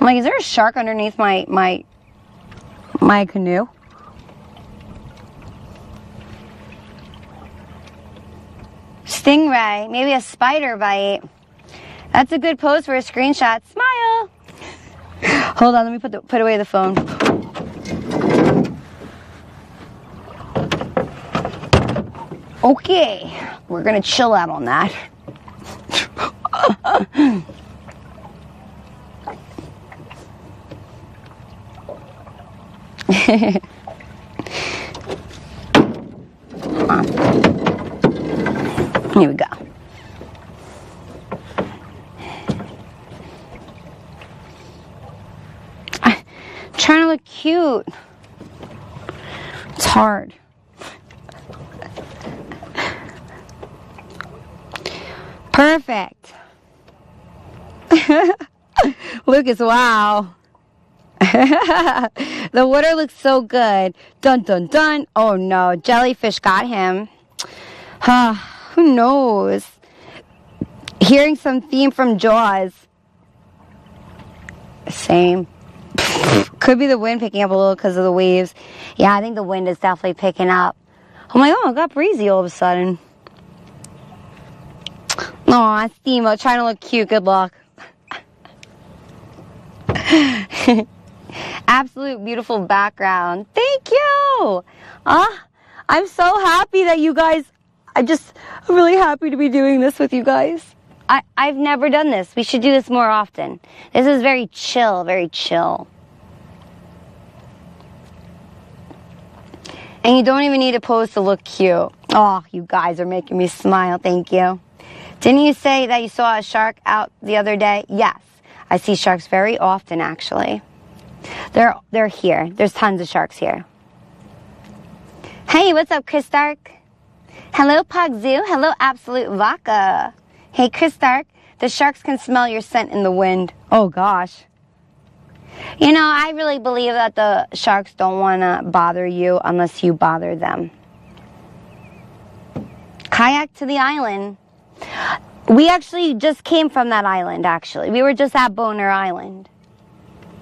I'm like, is there a shark underneath my... my My canoe. Stingray. Maybe a spider bite. That's a good pose for a screenshot. Smile. Hold on, let me put the, put away the phone. Okay. We're gonna chill out on that. Come on. Here we go. I'm trying to look cute. It's hard. Perfect. Lucas, wow. The water looks so good. Dun, dun, dun. Oh, no. Jellyfish got him. Huh. Who knows? Hearing some theme from Jaws. Same. Could be the wind picking up a little because of the waves. Yeah, I think the wind is definitely picking up. Oh my god, it got breezy all of a sudden. Aw, Steamo, trying to look cute. Good luck. Absolute beautiful background. Thank you. Ah, I'm so happy that you guys. I just, I'm really happy to be doing this with you guys. I, I've never done this. We should do this more often. This is very chill, very chill. And you don't even need to pose to look cute. Oh, you guys are making me smile. Thank you. Didn't you say that you saw a shark out the other day? Yes. I see sharks very often, actually. They're, they're here. There's tons of sharks here. Hey, what's up, Chris Stark? Hello, Pogzoo. Hello, Absolute Vodka. Hey, Chris Stark. The sharks can smell your scent in the wind. Oh, gosh. You know, I really believe that the sharks don't want to bother you unless you bother them. Kayak to the island. We actually just came from that island, actually. We were just at Boner Island.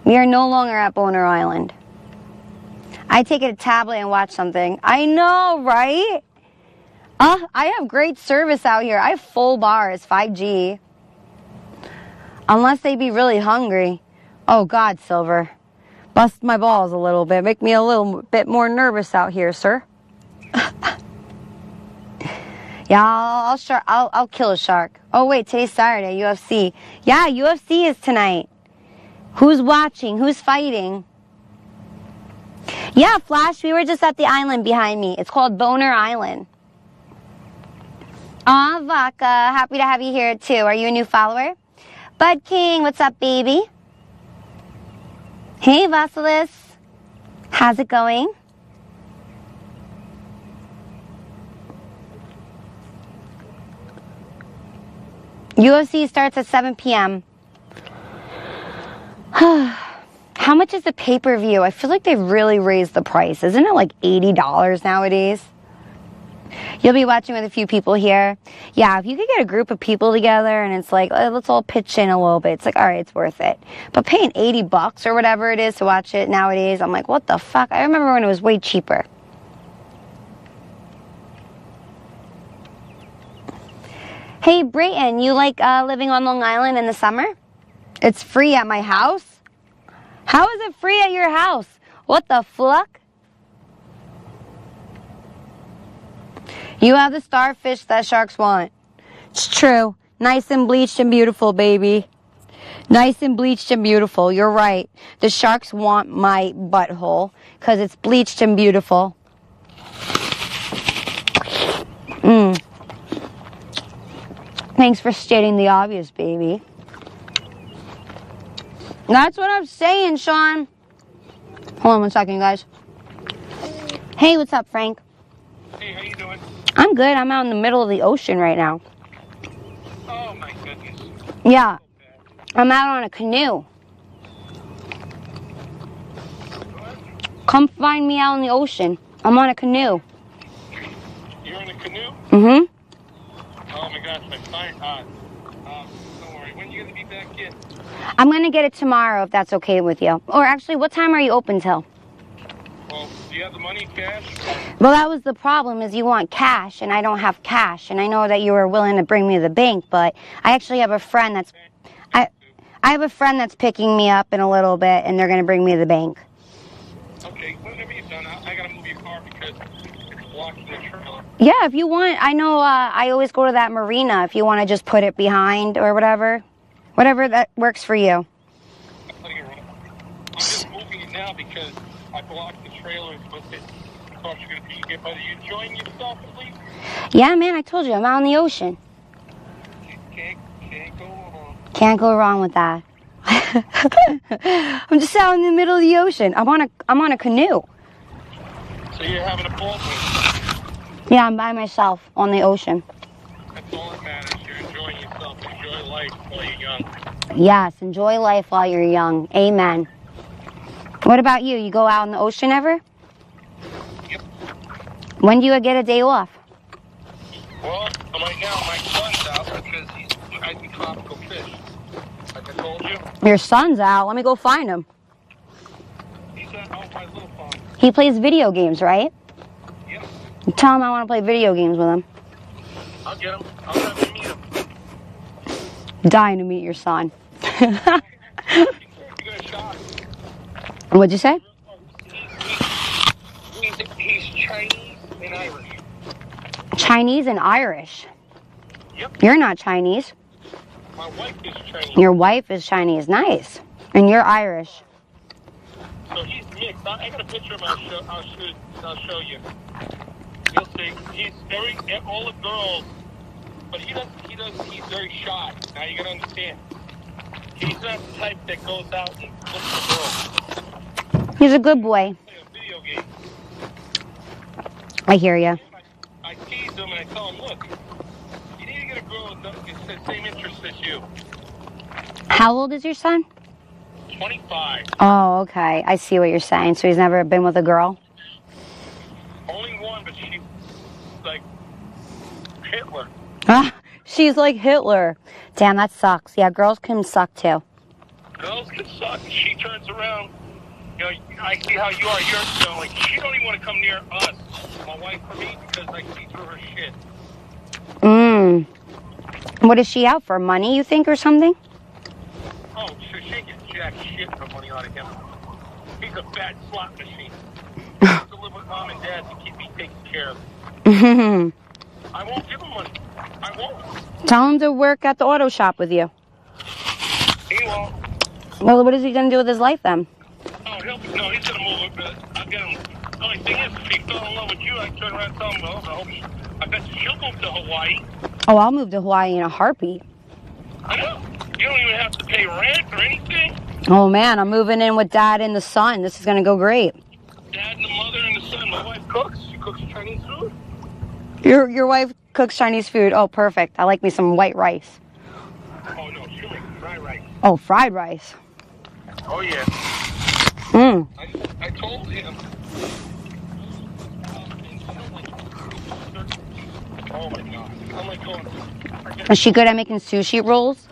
We are no longer at Boner Island. I take a tablet and watch something. I know, right? Uh, I have great service out here. I have full bars, five G. Unless they be really hungry. Oh, God, Silver. Bust my balls a little bit. Make me a little bit more nervous out here, sir. Yeah, I'll, I'll, shark, I'll, I'll kill a shark. Oh, wait, today's Saturday, U F C. Yeah, U F C is tonight. Who's watching? Who's fighting? Yeah, Flash, we were just at the island behind me. It's called Boner Island. Aw, Vodka, happy to have you here, too. Are you a new follower? Bud King, what's up, baby? Hey, Vasilis. How's it going? U F C starts at seven p m How much is the pay-per-view? I feel like they've really raised the price. Isn't it like eighty dollars nowadays? You'll be watching with a few people here. Yeah, if you could get a group of people together and it's like, oh, let's all pitch in a little bit. It's like, all right, it's worth it. But paying eighty bucks or whatever it is to watch it nowadays, I'm like, what the fuck? I remember when it was way cheaper. Hey, Brayton, you like uh, living on Long Island in the summer? It's free at my house? How is it free at your house? What the fuck? You have the starfish that sharks want. It's true. Nice and bleached and beautiful, baby. Nice and bleached and beautiful. You're right. The sharks want my butthole because it's bleached and beautiful. Mmm. Thanks for stating the obvious, baby. That's what I'm saying, Sean. Hold on one second, you guys. Hey, what's up, Frank? Hey, how you doing? I'm good. I'm out in the middle of the ocean right now. Oh, my goodness. Yeah. I'm out on a canoe. What? Come find me out in the ocean. I'm on a canoe. You're in a canoe? Mm-hmm. Oh my gosh, my fire hot. Um, don't worry. When are you going to be back in? I'm going to get it tomorrow if that's okay with you. Or actually, what time are you open till? Well, do you have the money, cash? Well, that was the problem is you want cash, and I don't have cash. And I know that you were willing to bring me to the bank, but I actually have a friend that's... I, I have a friend that's picking me up in a little bit, and they're going to bring me to the bank. Okay, whenever you're done, I, I got to move your car because... Yeah, if you want, I know uh, I always go to that marina if you want to just put it behind or whatever. Whatever that works for you. I'm just moving it now because I blocked the trailers with it. I thought you were going to be here, but are you enjoying yourself at least? Yeah, man, I told you, I'm out in the ocean. Can't, can't go wrong. Can't go wrong with that. I'm just out in the middle of the ocean. I'm on a, I'm on a canoe. So you're having a ball with? Yeah, I'm by myself on the ocean. That's all that matters. You're enjoying yourself. Enjoy life while you got young. Yes, enjoy life while you're young. Amen. What about you? You go out in the ocean ever? Yep. When do you get a day off? Well, right now my son's out because he's eating tropical fish, like I told you. Your son's out? Let me go find him. He's out by Little Farm. He plays video games, right? Yep. Tell him I want to play video games with him. I'll get him. I'll have him meet him. Dying to meet your son. What'd you say? He's, he's, he's Chinese and Irish. Chinese and Irish? Yep. You're not Chinese. My wife is Chinese. Your wife is Chinese. Nice. And you're Irish. So he's mixed. I, I got a picture of him. I'll show, I'll show, I'll show you. You'll see. He's very, all the girls, but he doesn't, he doesn't, he's very shy. Now you gotta understand. He's not the type that goes out and looks for girls. He's a good boy. I hear ya. I tease him and I tell him, look, you need to get a girl with the same interest as you. How old is your son? twenty-five. Oh, okay. I see what you're saying. So he's never been with a girl? Only one, but she's like Hitler. Ah, she's like Hitler. Damn, that sucks. Yeah, girls can suck too. Girls can suck. She turns around. You know, I see how you are. You're, you know, like, she don't even want to come near us. My wife for me, because I see through her shit. Mmm. What is she out for? Money, you think, or something? Oh, so she can jack shit for money out of him. He's a bad slot machine. I have to live with mom and dad to keep me taken care of. I won't give him money. I won't. Tell him to work at the auto shop with you. He won't. Well, what is he going to do with his life, then? Oh, he'll, no, he's going to move it, but I'll get him. The only thing is, if he fell in love with you, I turn around and tell him, well, no, I bet she'll move to Hawaii. Oh, I'll move to Hawaii in a heartbeat. I know. You don't even have to pay rent or anything. Oh, man, I'm moving in with Dad and the son. This is going to go great. Dad and the mother and the son. My wife cooks. She cooks Chinese food. Your, your wife cooks Chinese food. Oh, perfect. I like me some white rice. Oh, no, she makes fried rice. Oh, fried rice. Oh, yeah. Mm. I, I told him. Oh my god. Oh my god. Is she good at making sushi rolls?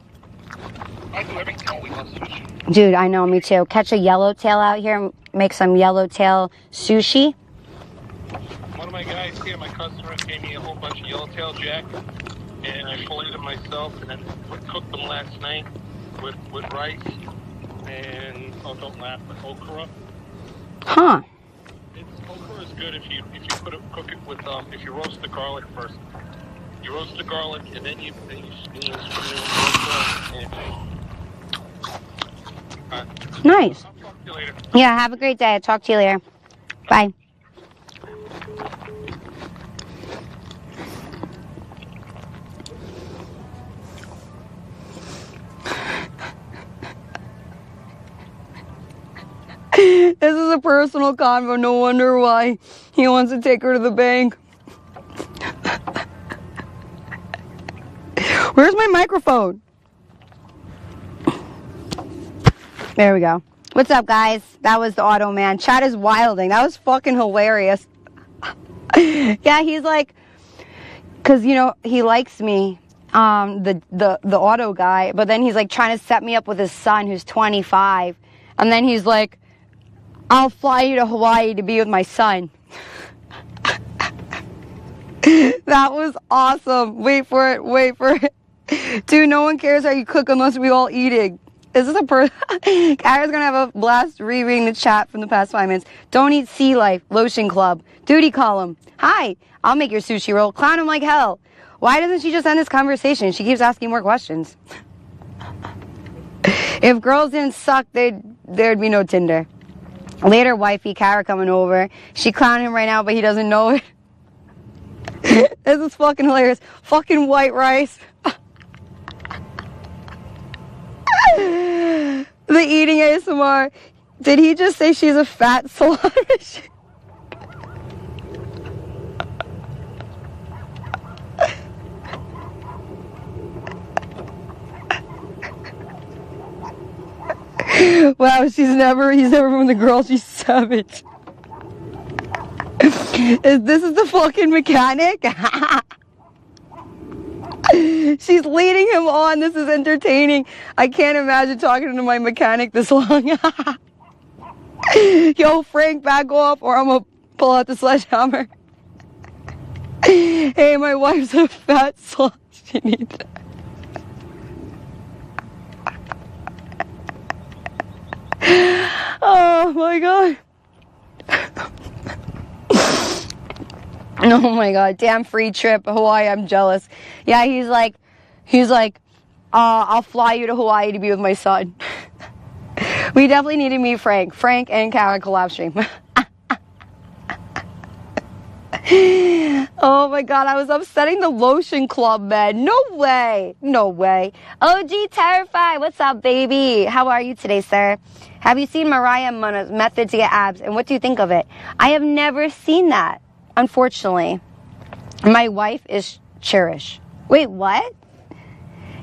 I do everything. Oh, we love sushi. Dude, I know, me too. Catch a yellowtail out here and make some yellowtail sushi. One of my guys here, my customer, gave me a whole bunch of yellowtail jack, and I filleted them myself, and then cooked them last night with, with rice. And oh, don't laugh, but okra. Huh? It's, okra is good if you if you put it, cook it with um if you roast the garlic first. You roast the garlic and then you then you steam it with okra. Nice. I'll talk to you later. Yeah. Have a great day. I'll talk to you later. Bye. This is a personal convo. No wonder why he wants to take her to the bank. Where's my microphone? There we go. What's up, guys? That was the auto man. Chat is wilding. That was fucking hilarious. Yeah, he's like, because, you know, he likes me. Um, the, the, the auto guy. But then he's like trying to set me up with his son who's twenty-five. And then he's like, I'll fly you to Hawaii to be with my son. That was awesome. Wait for it. Wait for it. Dude, no one cares how you cook unless we all eating. Is this a person? Kara's gonna have a blast rereading the chat from the past five minutes. Don't eat sea life. Lotion club. Duty column. Hi. I'll make your sushi roll. Clown him like hell. Why doesn't she just end this conversation? She keeps asking more questions. If girls didn't suck, they'd, there'd be no Tinder. Later, wifey, Cara coming over. She clowning him right now, but he doesn't know it. This is fucking hilarious. Fucking white rice. The eating A S M R. Did he just say she's a fat salamish? Wow, she's never, he's never from the girl, she's savage. Is this is the fucking mechanic? She's leading him on. This is entertaining. I can't imagine talking to my mechanic this long. Yo, Frank, back off or I'm gonna pull out the sledgehammer. Hey, my wife's a fat slut. She needs that. Oh my god. Oh my god, damn free trip, Hawaii, I'm jealous. Yeah, he's like, he's like, uh, I'll fly you to Hawaii to be with my son. We definitely need to meet Frank. Frank and Karen collab stream. Oh my god, I was upsetting the lotion club, man. No way. No way. O G Terrified, what's up, baby? How are you today, sir? Have you seen Mariah Mana's method to get abs, and what do you think of it? I have never seen that, unfortunately. My wife is Cherish. Wait, what?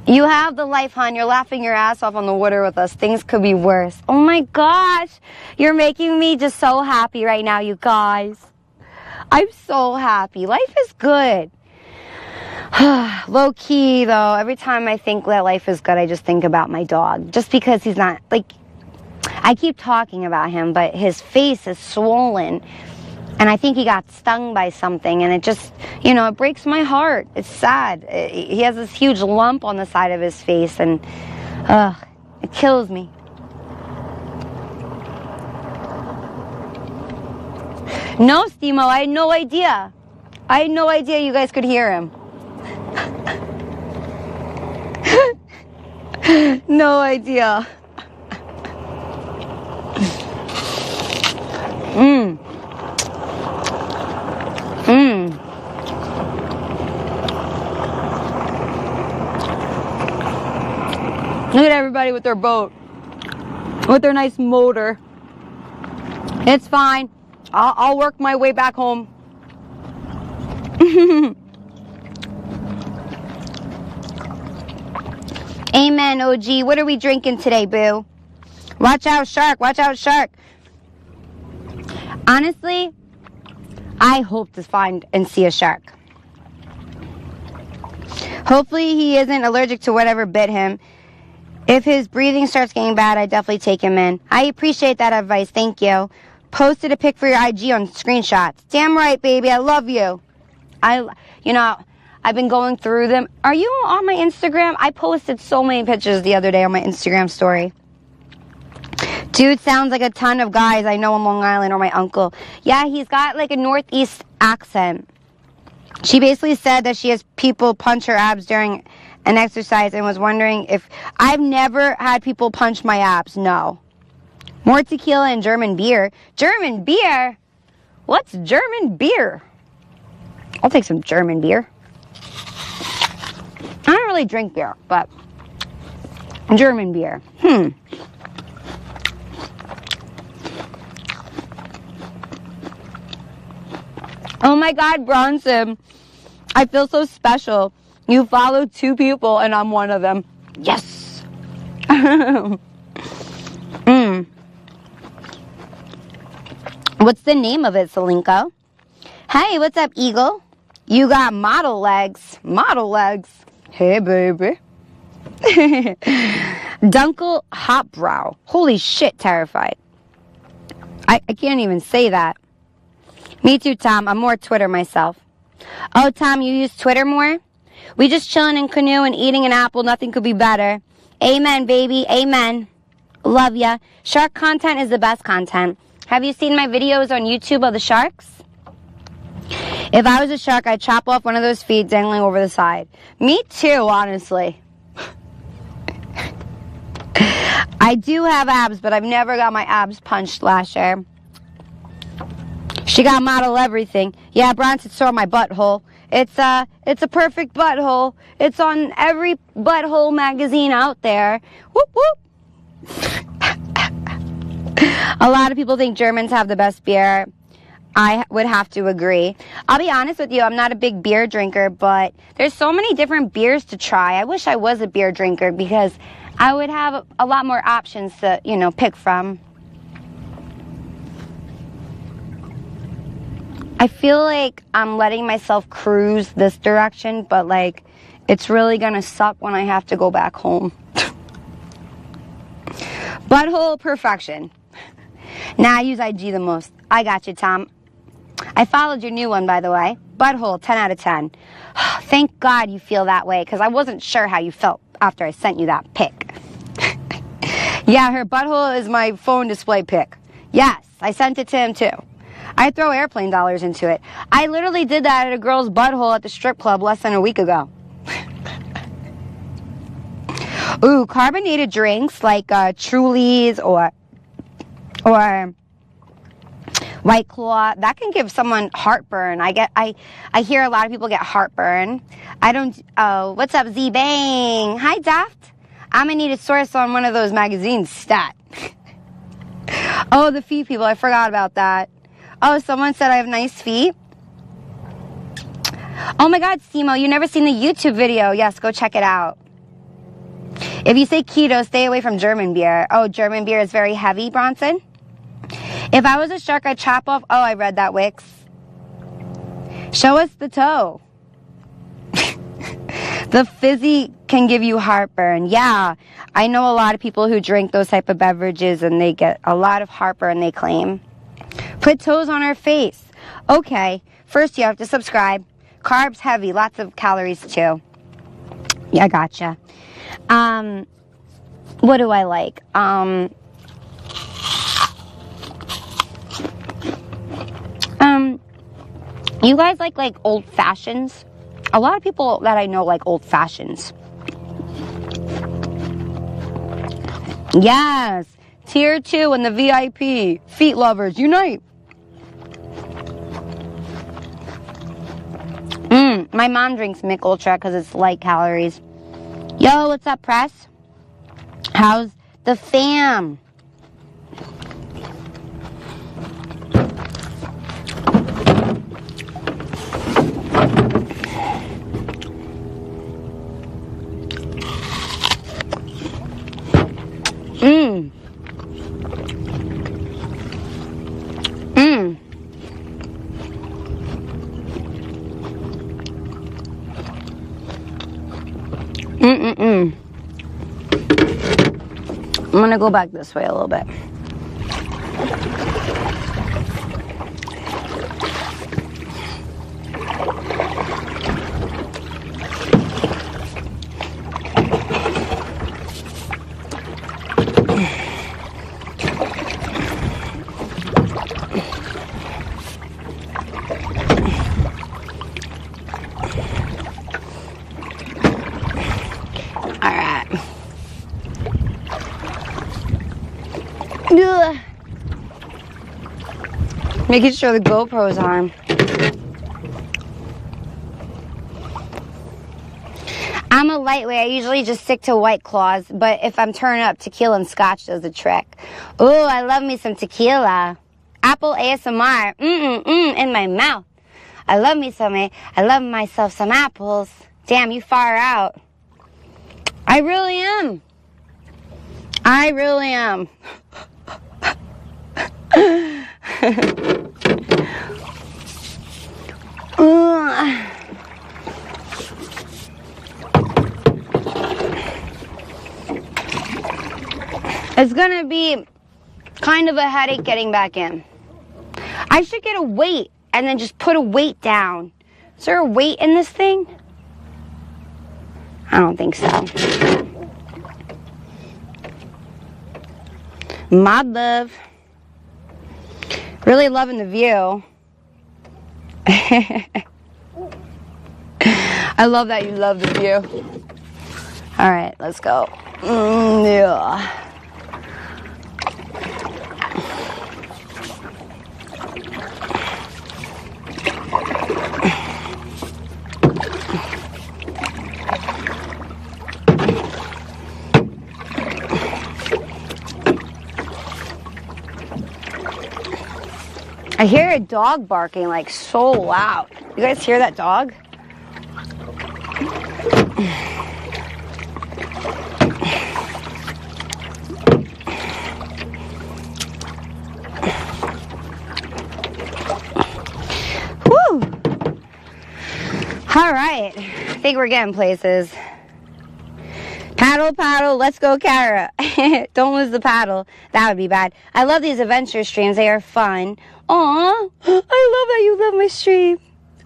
You have the life, hon. You're laughing your ass off on the water with us. Things could be worse. Oh my gosh. You're making me just so happy right now, you guys. I'm so happy. Life is good. Low key, though, every time I think that life is good, I just think about my dog. Just because he's not, like, I keep talking about him, but his face is swollen, and I think he got stung by something, and it just, you know, it breaks my heart. It's sad. It, he has this huge lump on the side of his face, and uh, it kills me. No, Steemo, I had no idea. I had no idea you guys could hear him. No idea. Mmm. Mmm. Look at everybody with their boat. With their nice motor. It's fine. I'll, I'll work my way back home. Amen, O G. What are we drinking today, boo? Watch out, shark. Watch out, shark. Honestly, I hope to find and see a shark. Hopefully he isn't allergic to whatever bit him. If his breathing starts getting bad, I definitely take him in. I appreciate that advice. Thank you. Posted a pic for your I G on screenshots. Damn right, baby. I love you. I, you know, I've been going through them. Are you on my Instagram? I posted so many pictures the other day on my Instagram story. Dude sounds like a ton of guys I know on Long Island or my uncle. Yeah, he's got like a Northeast accent. She basically said that she has people punch her abs during an exercise and was wondering if... I've never had people punch my abs, no. More tequila and German beer. German beer? What's German beer? I'll take some German beer. I don't really drink beer, but German beer. Hmm. Oh my God, Bronson. I feel so special. You followed two people and I'm one of them. Yes. Mmm. What's the name of it, Selinko? Hey, what's up, Eagle? You got model legs. Model legs. Hey, baby. Dunkel Hopbrow. Holy shit, terrified. I, I can't even say that. Me too, Tom. I'm more Twitter myself. Oh, Tom, you use Twitter more? We just chilling in canoe and eating an apple. Nothing could be better. Amen, baby. Amen. Love ya. Shark content is the best content. Have you seen my videos on YouTube of the sharks? If I was a shark, I'd chop off one of those feet dangling over the side. Me too, honestly. I do have abs, but I've never got my abs punched last year. She got model everything. Yeah, Bronson saw my butthole. It's a, it's a perfect butthole. It's on every butthole magazine out there. Whoop, whoop. A lot of people think Germans have the best beer. I would have to agree. I'll be honest with you, I'm not a big beer drinker, but there's so many different beers to try. I wish I was a beer drinker because I would have a lot more options to, you know, pick from. I feel like I'm letting myself cruise this direction, but like it's really gonna suck when I have to go back home. Butthole perfection. Nah, I use I G the most. I got you, Tom. I followed your new one, by the way. Butthole, ten out of ten. Thank God you feel that way, because I wasn't sure how you felt after I sent you that pic. Yeah, her butthole is my phone display pic. Yes, I sent it to him, too. I throw airplane dollars into it. I literally did that at a girl's butthole at the strip club less than a week ago. Ooh, carbonated drinks like uh, Truly's or... or White Claw, that can give someone heartburn. I get, I, I hear a lot of people get heartburn. I don't, oh, what's up, Z-Bang? Hi, Daft. I'm gonna need a source on one of those magazines, stat. Oh, the feet people, I forgot about that. Oh, someone said I have nice feet. Oh my God, Simo, you've never seen the YouTube video. Yes, go check it out. If you say keto, stay away from German beer. Oh, German beer is very heavy, Bronson. If I was a shark, I'd chop off... Oh, I read that, Wix. Show us the toe. The fizzy can give you heartburn. Yeah, I know a lot of people who drink those type of beverages and they get a lot of heartburn, they claim. Put toes on our face. Okay, first you have to subscribe. Carbs heavy, lots of calories too. Yeah, gotcha. Um, what do I like? Um... Um, you guys like, like, old fashions? A lot of people that I know like old fashions. Yes. Tier two and the V I P. Feet lovers, unite. Mm, my mom drinks Mick Ultra because it's light calories. Yo, what's up, press? How's the fam? Mmm. Mmm. Mm mm mm. I'm gonna go back this way a little bit. Making sure the GoPro's on. I'm a lightweight. I usually just stick to White Claws, but if I'm turning up, tequila and scotch does the trick. Ooh, I love me some tequila. Apple A S M R. Mm-mm-mm in my mouth. I love me some, I love myself some apples. Damn, you far out. I really am. I really am. uh. It's gonna be kind of a headache getting back in. I should get a weight and then just put a weight down. Is there a weight in this thing? I don't think so. My love. Really loving the view. I love that you love the view. All right, let's go. Mm, yeah. I hear a dog barking like so loud. You guys hear that dog? think we're getting places. Paddle, paddle, let's go, Cara. Don't lose the paddle. That would be bad. I love these adventure streams. They are fun. Aw, I love how you love my stream.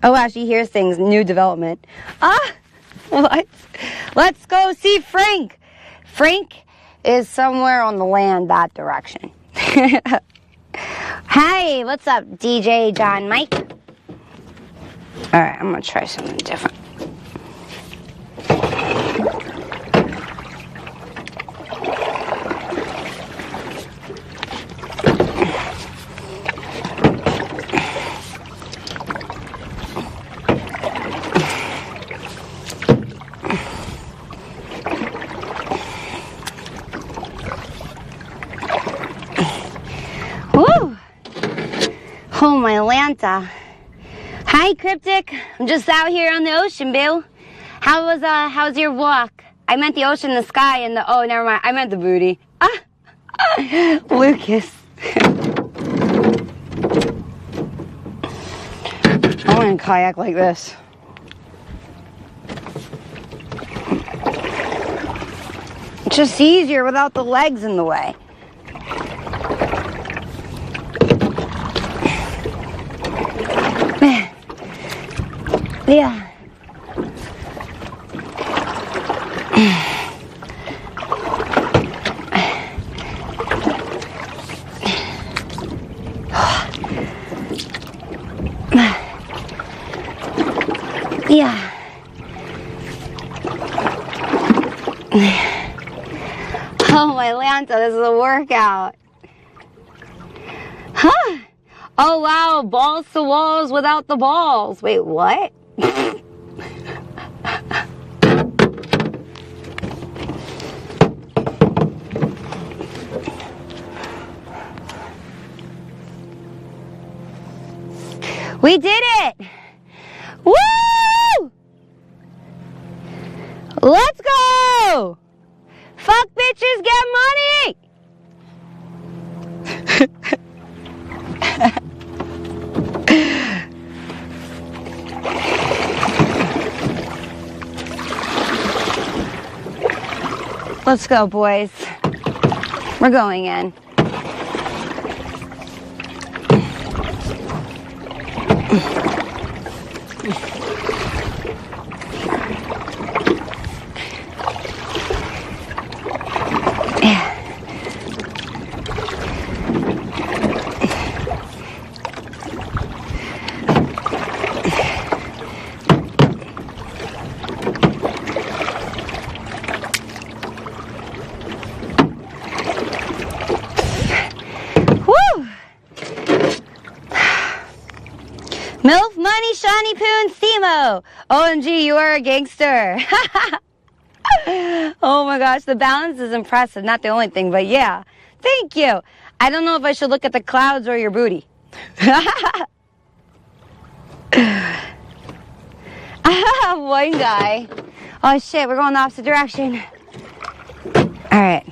Oh, wow, she hears things. New development. Ah, what? Let's go see Frank. Frank is somewhere on the land that direction. Hi, what's up, D J John Mike? All right, I'm going to try something different. Atlanta. Hi, Cryptic. I'm just out here on the ocean, boo. How was uh? How's your walk? I meant the ocean, the sky, and the oh, never mind. I meant the booty. Ah, ah. Lucas. I want to kayak like this. It's just easier without the legs in the way. Yeah. Yeah. Oh, my Lanta, this is a workout. Huh? Oh, wow, balls to walls without the balls. Wait, what? We did it! Woo! Let's go! Fuck bitches, get money! Let's go, boys. We're going in. O M G, you are a gangster. Oh my gosh, the balance is impressive. Not the only thing, but yeah. Thank you. I don't know if I should look at the clouds or your booty. One guy. Oh shit, we're going the opposite direction. All right.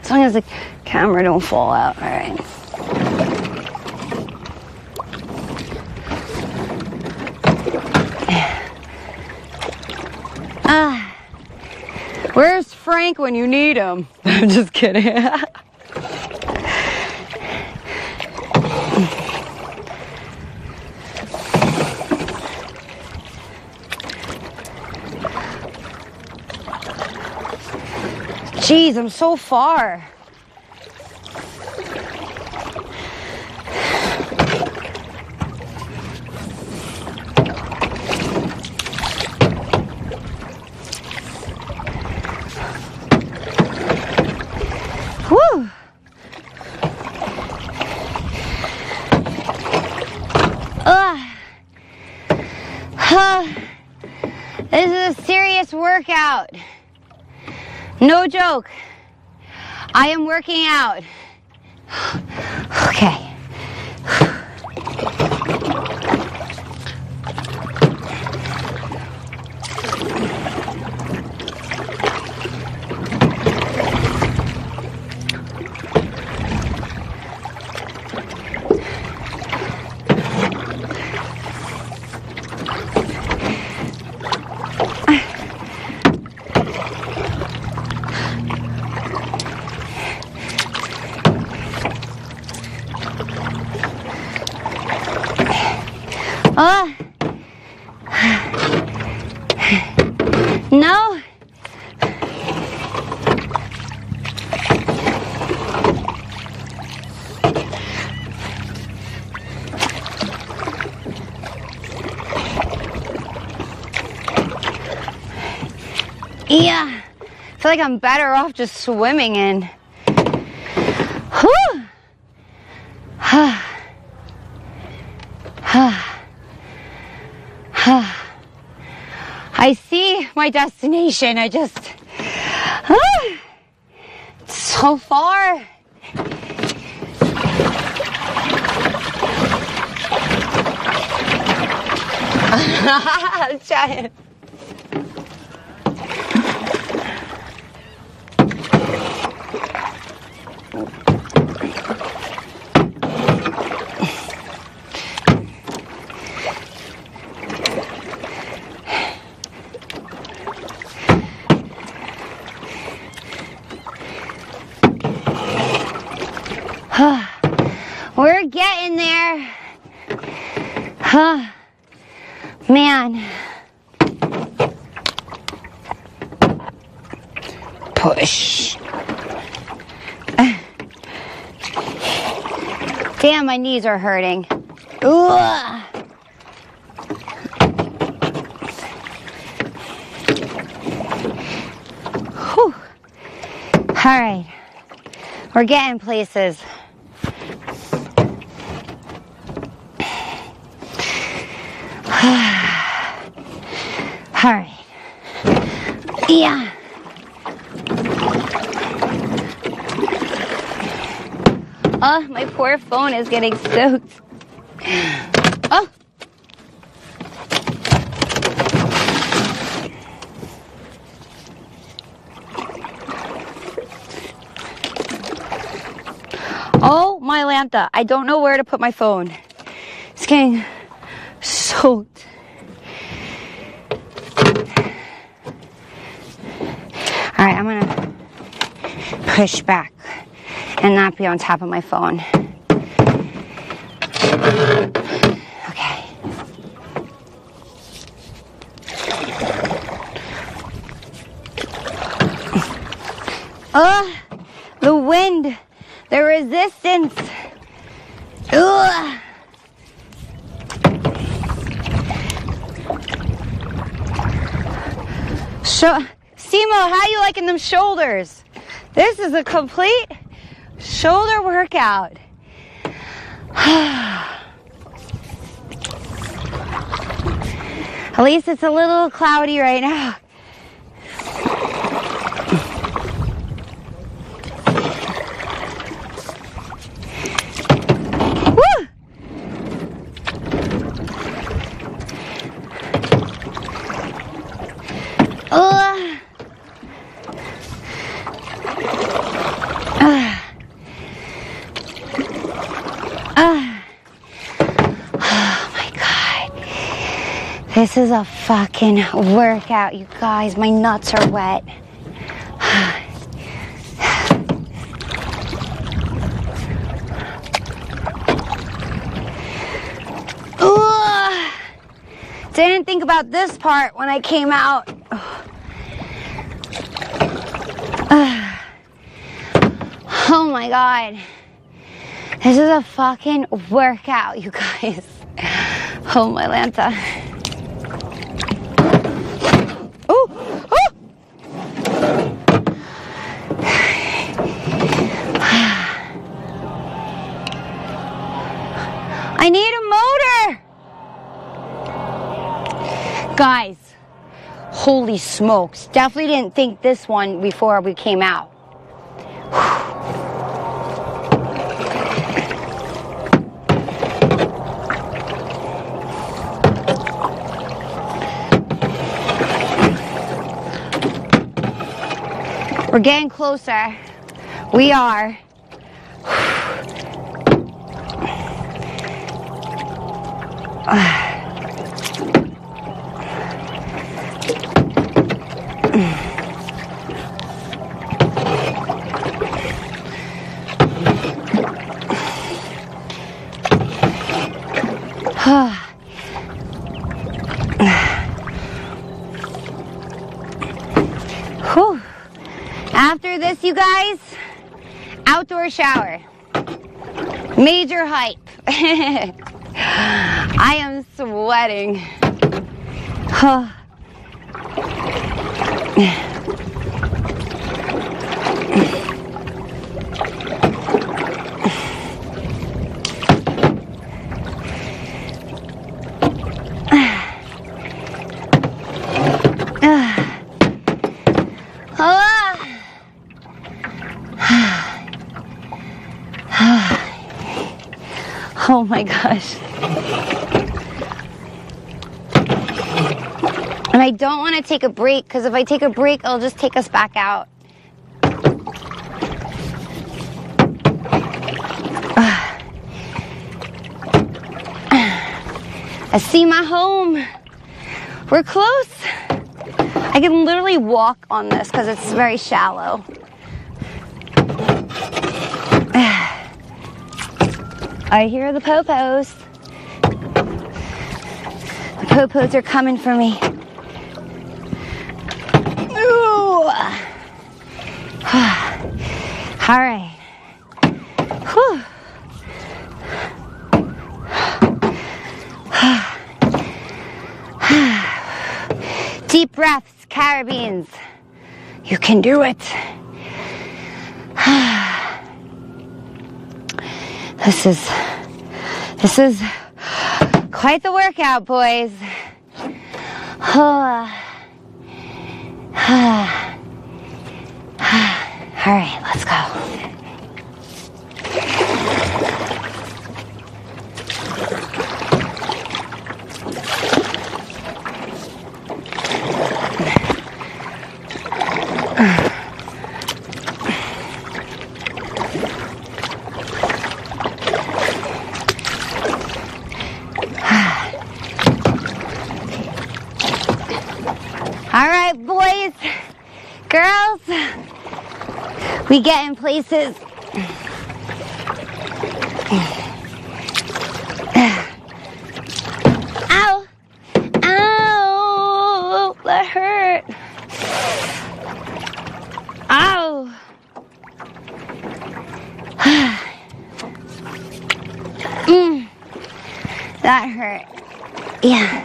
As long as the camera don't fall out, all right. Ah, where's Frank when you need him? I'm just kidding. Jeez, I'm so far. Woo! Ugh. Huh. This is a serious workout. No joke. I am working out. Okay. Oh. No. Yeah, I feel like I'm better off just swimming in. Whew. I see my destination. I just, so far. I'm trying. We're getting there. Huh. Man. Push. Damn, my knees are hurting. Ugh. Whew. All right. We're getting places. All right. Yeah. Oh, my poor phone is getting soaked. Oh. Oh, my Lanta. I don't know where to put my phone. It's getting soaked. All right, I'm gonna push back and not be on top of my phone. Okay. Oh, the wind, the resistance. Ugh. So. Simo, how you liking them shoulders? This is a complete shoulder workout. At least it's a little cloudy right now. This is a fucking workout, you guys. My nuts are wet. Didn't think about this part when I came out. Oh my God. This is a fucking workout, you guys. Oh my Lanta. I need a motor! Guys, holy smokes. Definitely didn't think this one before we came out. We're getting closer. We are. you guys. Outdoor shower. Major hype. I am sweating. Oh. Oh my gosh. And I don't want to take a break, because if I take a break, it'll just take us back out. I see my home. We're close. I can literally walk on this because it's very shallow. I hear the popos. The popos are coming for me. Ooh. All right. Whew. Deep breaths, CaraBeanz. You can do it. This is, this is quite the workout, boys. All right, let's go. We get in places. Ow! Ow! That hurt. Ow! Mm. That hurt. Yeah.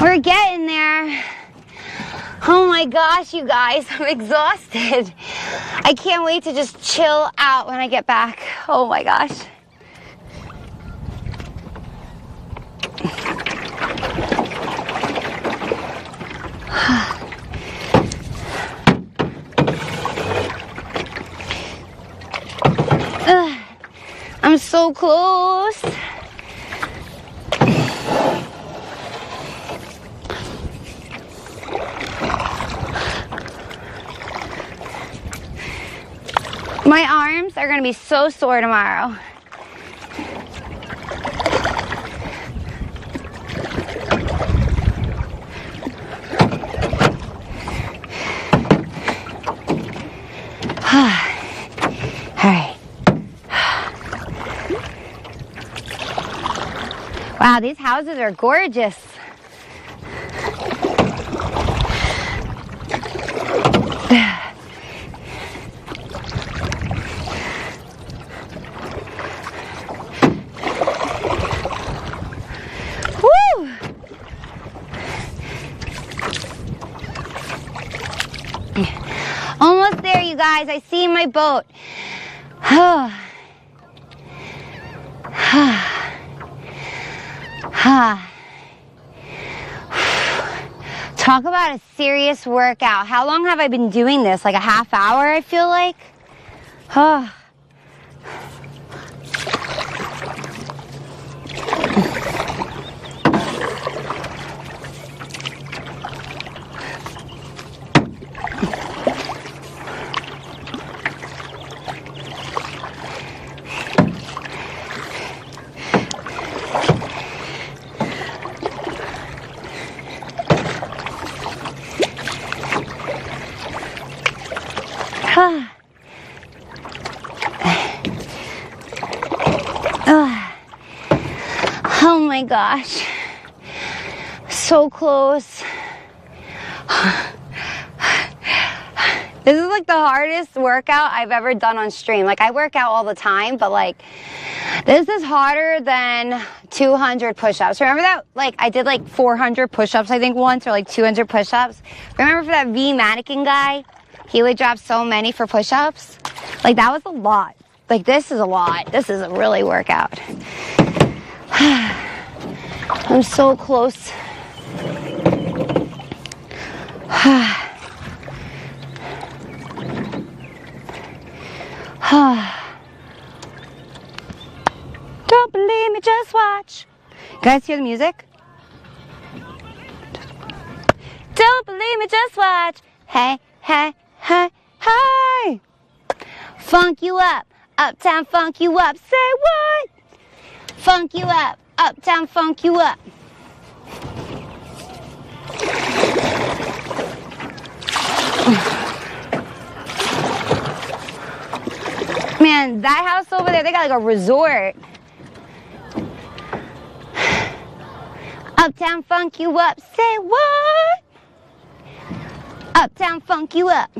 We're getting there. Oh my gosh, you guys, I'm exhausted. I can't wait to just chill out when I get back. Oh my gosh. I'm so close. My arms are gonna be so sore tomorrow. All right. Wow, these houses are gorgeous. Guys, I see my boat. Talk about a serious workout. How long have I been doing this? Like a half hour, I feel like. Oh. my gosh. So close. This is like the hardest workout I've ever done on stream. Like, I work out all the time, but like, this is harder than two hundred push-ups. Remember that? Like, I did like four hundred push-ups, I think, once, or like two hundred push-ups. Remember for that V mannequin guy? He would drop so many for push-ups. Like, that was a lot. Like, this is a lot. This is a really workout. I'm so close. Don't believe me, just watch. You guys hear the music? Don't believe me, just watch. Hey, hey, hey, hey. Funk you up, uptown funk you up. Say what? Funk you up, uptown funk you up. Man, that house over there, they got like a resort. Uptown funk you up, say what? Uptown funk you up.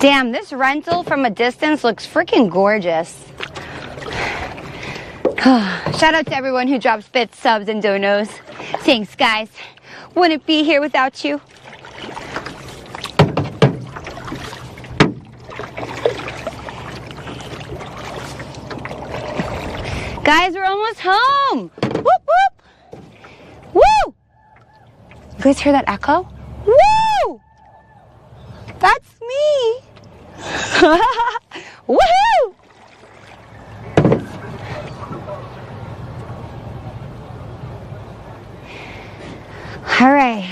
Damn, this rental from a distance looks freaking gorgeous. Shout out to everyone who drops bits, subs, and donos. Thanks, guys. Wouldn't be here without you. Guys, we're almost home. Whoop, whoop. Woo! You guys hear that echo? Woo! That's me. Woohoo! All right.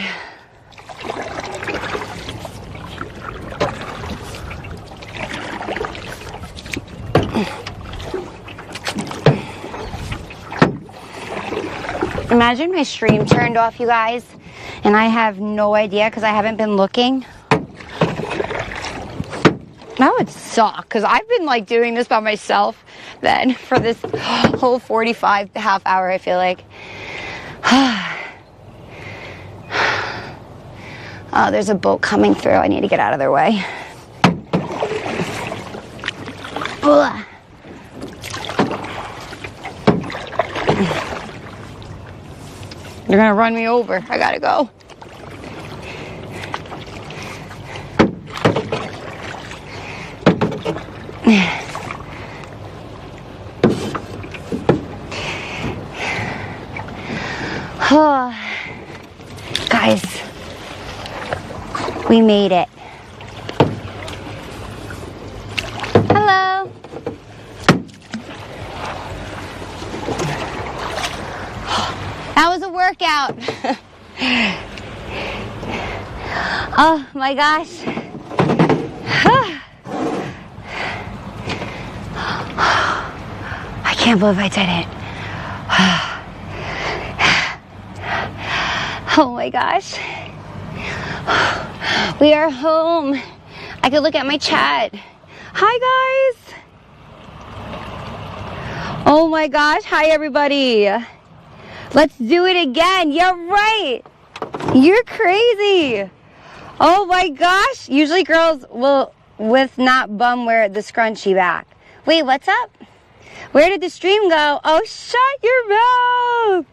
Imagine my stream turned off, you guys, and I have no idea because I haven't been looking. That would suck because I've been like doing this by myself then for this whole forty-five half hour, I feel like. Oh, there's a boat coming through. I need to get out of their way. Ugh. They're gonna run me over. I gotta go. Oh, guys. We made it. Hello. That was a workout. Oh my gosh. I can't believe I did it. Oh my gosh. We are home. I could look at my chat. Hi, guys. Oh, my gosh. Hi, everybody. Let's do it again. You're right. You're crazy. Oh, my gosh. Usually girls will, with not bum, wear the scrunchie back. Wait, what's up? Where did the stream go? Oh, shut your mouth.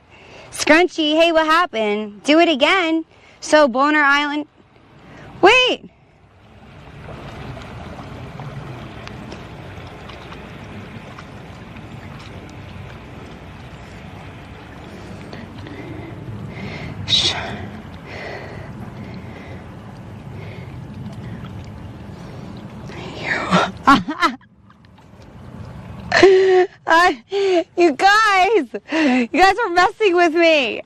Scrunchie, hey, what happened? Do it again. So, Boner Island... Wait! Shh. uh, you guys! You guys are messing with me!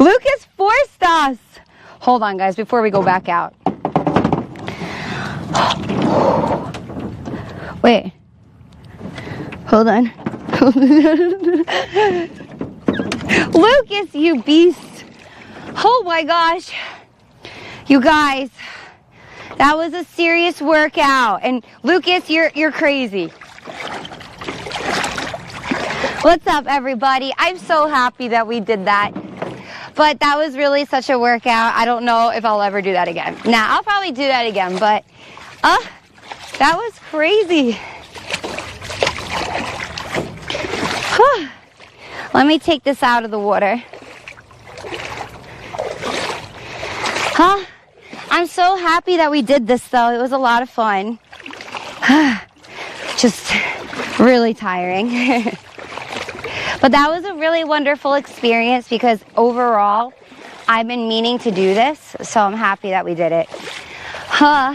Lucas forced us! Hold on, guys, before we go back out. Wait. Hold on. Lucas, you beast. Oh, my gosh. You guys, that was a serious workout. And Lucas, you're you're crazy. What's up, everybody? I'm so happy that we did that. But that was really such a workout. I don't know if I'll ever do that again. Nah, I'll probably do that again, but uh, that was crazy. Whew. Let me take this out of the water. Huh? I'm so happy that we did this, though. It was a lot of fun. Just really tiring. But that was a really wonderful experience because overall, I've been meaning to do this, so I'm happy that we did it. Huh.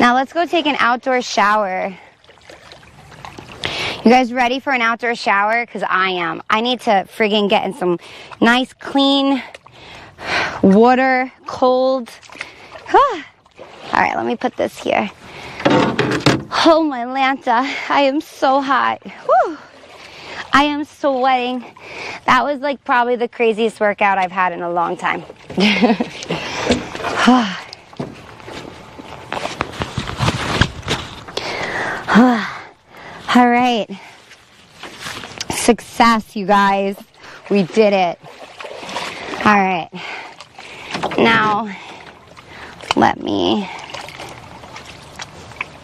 Now let's go take an outdoor shower. You guys ready for an outdoor shower? Because I am. I need to friggin' get in some nice, clean water, cold. All right, let me put this here. Oh, my Lanta. I am so hot. Whew. I am sweating. That was like probably the craziest workout I've had in a long time. All right, success, you guys. We did it. All right, now let me,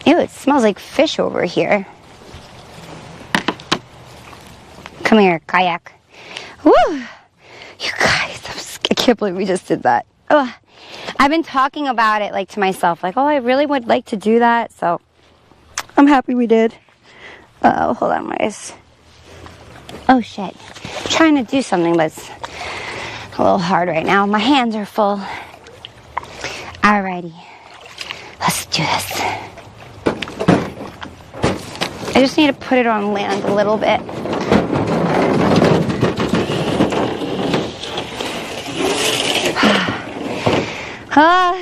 ew, it smells like fish over here. Come here, kayak. Woo, you guys, I'm just, I can't believe we just did that. Oh, I've been talking about it like to myself, like, oh, I really would like to do that, so I'm happy we did. Uh-oh, hold on, guys. Oh, shit. I'm trying to do something, but it's a little hard right now. My hands are full. Alrighty. Let's do this. I just need to put it on land a little bit. Ah,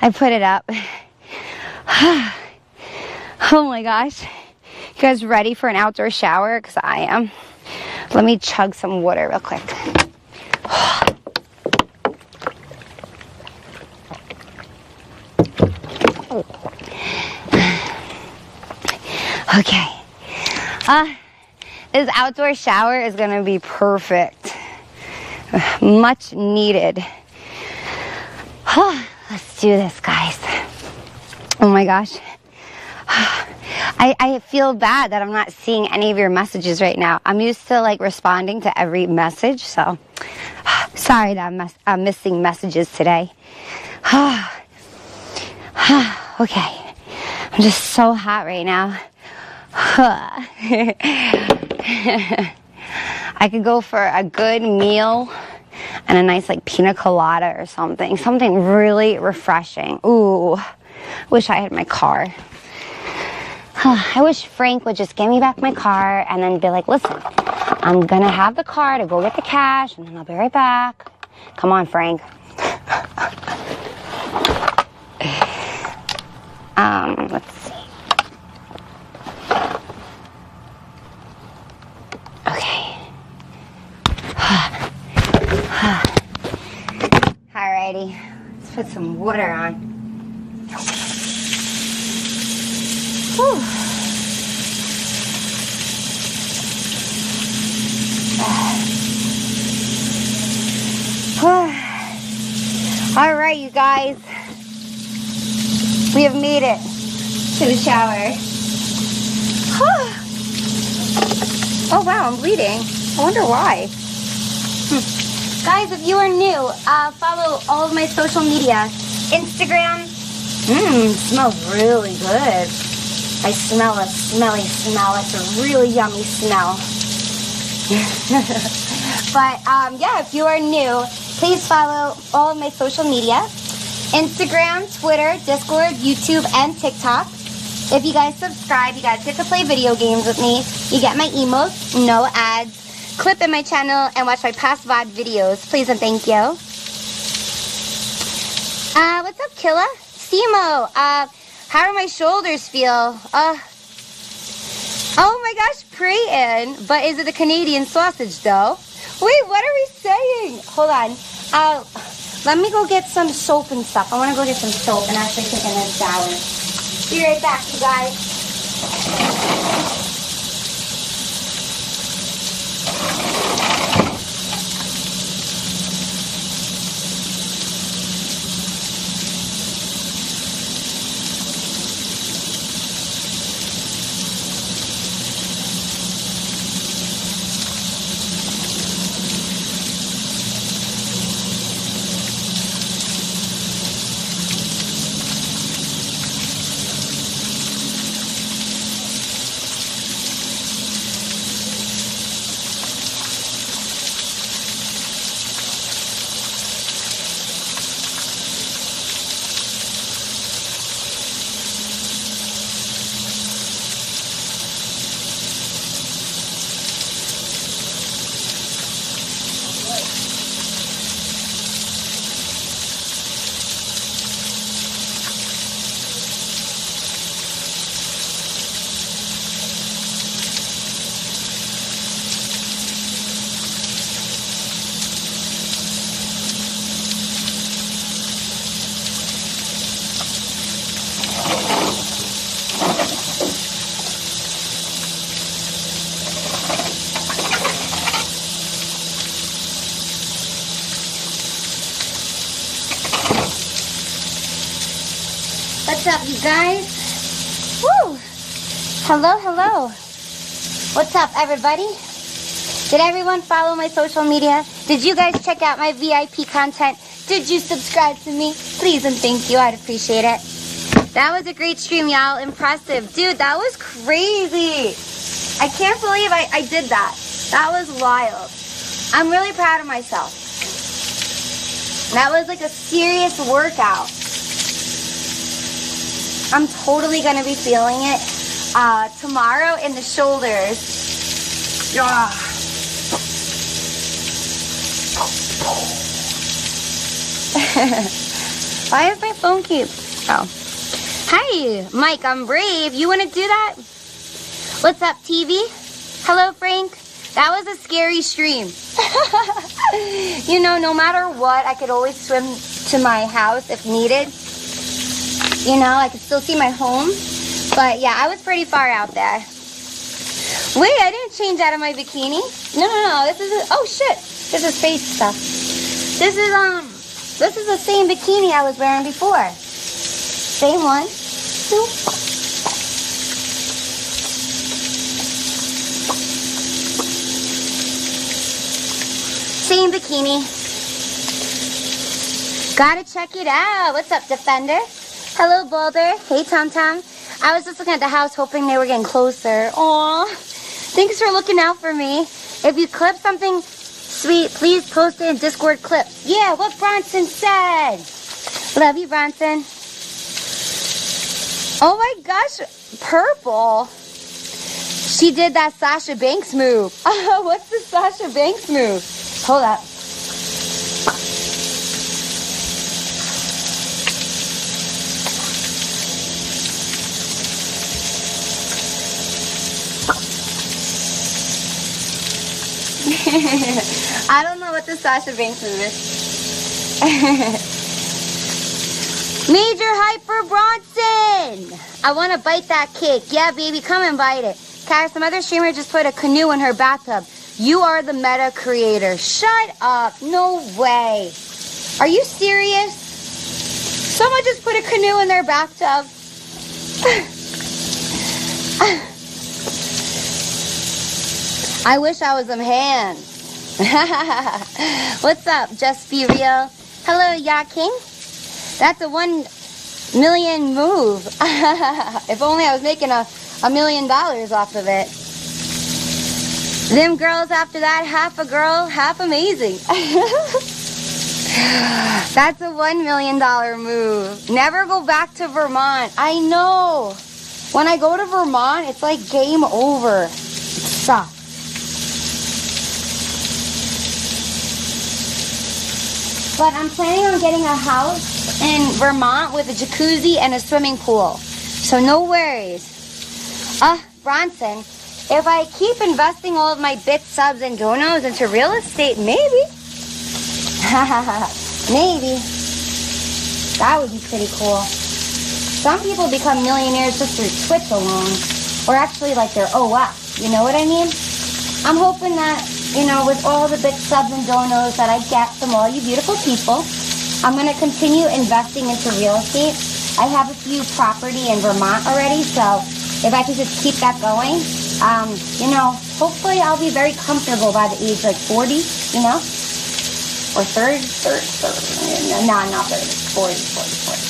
I put it up. Oh, my gosh. You guys ready for an outdoor shower? Because I am. Let me chug some water real quick. Okay. Uh, this outdoor shower is going to be perfect. Much needed. Oh, let's do this, guys. Oh, my gosh. I, I feel bad that I'm not seeing any of your messages right now. I'm used to like responding to every message, so sorry that I'm, mes I'm missing messages today. Okay, I'm just so hot right now. I could go for a good meal and a nice like pina colada or something. Something really refreshing. Ooh, wish I had my car. I wish Frank would just give me back my car and then be like, listen, I'm going to have the car to go get the cash and then I'll be right back. Come on, Frank. um, let's see. Okay. Alrighty. Let's put some water on. Whew. All right, you guys, we have made it to the shower. Oh, wow, I'm bleeding. I wonder why. Hm. Guys, if you are new, uh, follow all of my social media. Instagram. Mmm, smells really good. I smell a smelly smell. It's a really yummy smell. But um, yeah, if you are new, please follow all of my social media. Instagram, Twitter, Discord, YouTube, and TikTok. If you guys subscribe, you guys get to play video games with me. You get my emotes, no ads. Clip in my channel and watch my past V O D videos. Please and thank you. Uh, what's up, Killa? Simo, uh... how do my shoulders feel? Uh, oh my gosh, pray in. But is it the Canadian sausage, though? Wait, what are we saying? Hold on. Uh, let me go get some soap and stuff. I want to go get some soap and actually take a shower. Be right back, you guys. What's up, you guys? Woo! Hello, hello. What's up, everybody? Did everyone follow my social media? Did you guys check out my V I P content? Did you subscribe to me? Please and thank you. I'd appreciate it. That was a great stream, y'all. Impressive. Dude, that was crazy. I can't believe I, I did that. That was wild. I'm really proud of myself. That was like a serious workout. I'm totally gonna be feeling it uh, tomorrow in the shoulders. Yeah. Why is my phone keep? Oh. Hi, Mike, I'm brave. You wanna do that? What's up, T V? Hello, Frank. That was a scary stream. You know, no matter what, I could always swim to my house if needed. You know, I could still see my home. But yeah, I was pretty far out there. Wait, I didn't change out of my bikini. No, no, no, this is, a, oh shit. This is face stuff. This is, um, this is the same bikini I was wearing before. Same one. Nope. Same bikini. Gotta check it out. What's up, Defender? Hello, Boulder. Hey, Tom Tom. I was just looking at the house hoping they were getting closer. Aw, thanks for looking out for me. If you clip something sweet, please post it in Discord clips. Yeah, what Bronson said. Love you, Bronson. Oh my gosh, purple. She did that Sasha Banks move. Oh, what's the Sasha Banks move? Hold up. I don't know what the Sasha Banks move is. Major Hyper Bronson! I want to bite that cake. Yeah, baby, come and bite it. Cara, some other streamer just put a canoe in her bathtub. You are the meta creator. Shut up. No way. Are you serious? Someone just put a canoe in their bathtub. I wish I was them hands. What's up, Just Be Real? Hello, Ya King. That's a one million move. If only I was making a, a million dollars off of it. Them girls after that, half a girl, half amazing. That's a one million dollar move. Never go back to Vermont. I know. When I go to Vermont, it's like game over. It sucks. But I'm planning on getting a house in Vermont with a jacuzzi and a swimming pool. So no worries. Uh, Bronson, If I keep investing all of my bits, subs, and donos into real estate, maybe. Maybe. That would be pretty cool. Some people become millionaires just through Twitch alone, or actually like they're O F, you know what I mean? I'm hoping that, you know, with all the big subs and donos that I get from all you beautiful people, I'm going to continue investing into real estate. I have a few property in Vermont already, so if I could just keep that going, um, you know, hopefully I'll be very comfortable by the age like forty, you know, or thirty, thirty, thirty, no, not thirty, forty, forty, forty.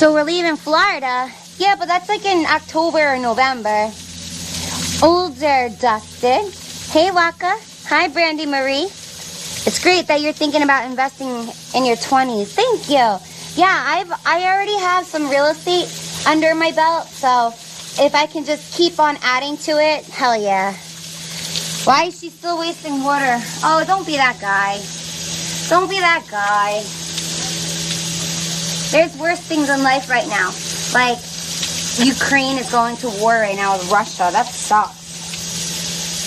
So we're leaving Florida. Yeah, but that's like in October or November. Older Dustin. Hey, Waka. Hi, Brandy Marie. It's great that you're thinking about investing in your twenties. Thank you. Yeah, I've I already have some real estate under my belt, so if I can just keep on adding to it, hell yeah. Why is she still wasting water? Oh, don't be that guy. Don't be that guy. There's worse things in life right now. Like, Ukraine is going to war right now with Russia. That sucks.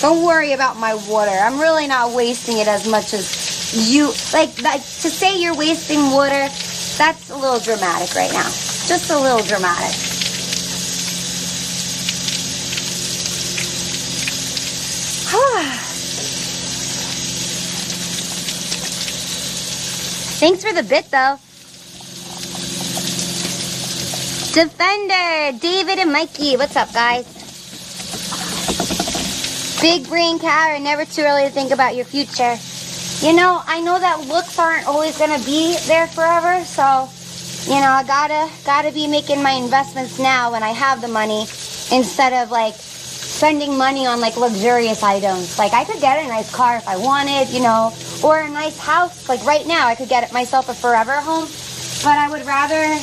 Don't worry about my water. I'm really not wasting it as much as you. Like, like to say you're wasting water, that's a little dramatic right now. Just a little dramatic. Thanks for the bit, though. Defender, David and Mikey, what's up, guys? Big brain Cara, never too early to think about your future. You know, I know that looks aren't always gonna be there forever, so you know, I gotta gotta be making my investments now when I have the money, instead of like spending money on like luxurious items. Like I could get a nice car if I wanted, you know, or a nice house. Like right now, I could get myself a forever home, but I would rather.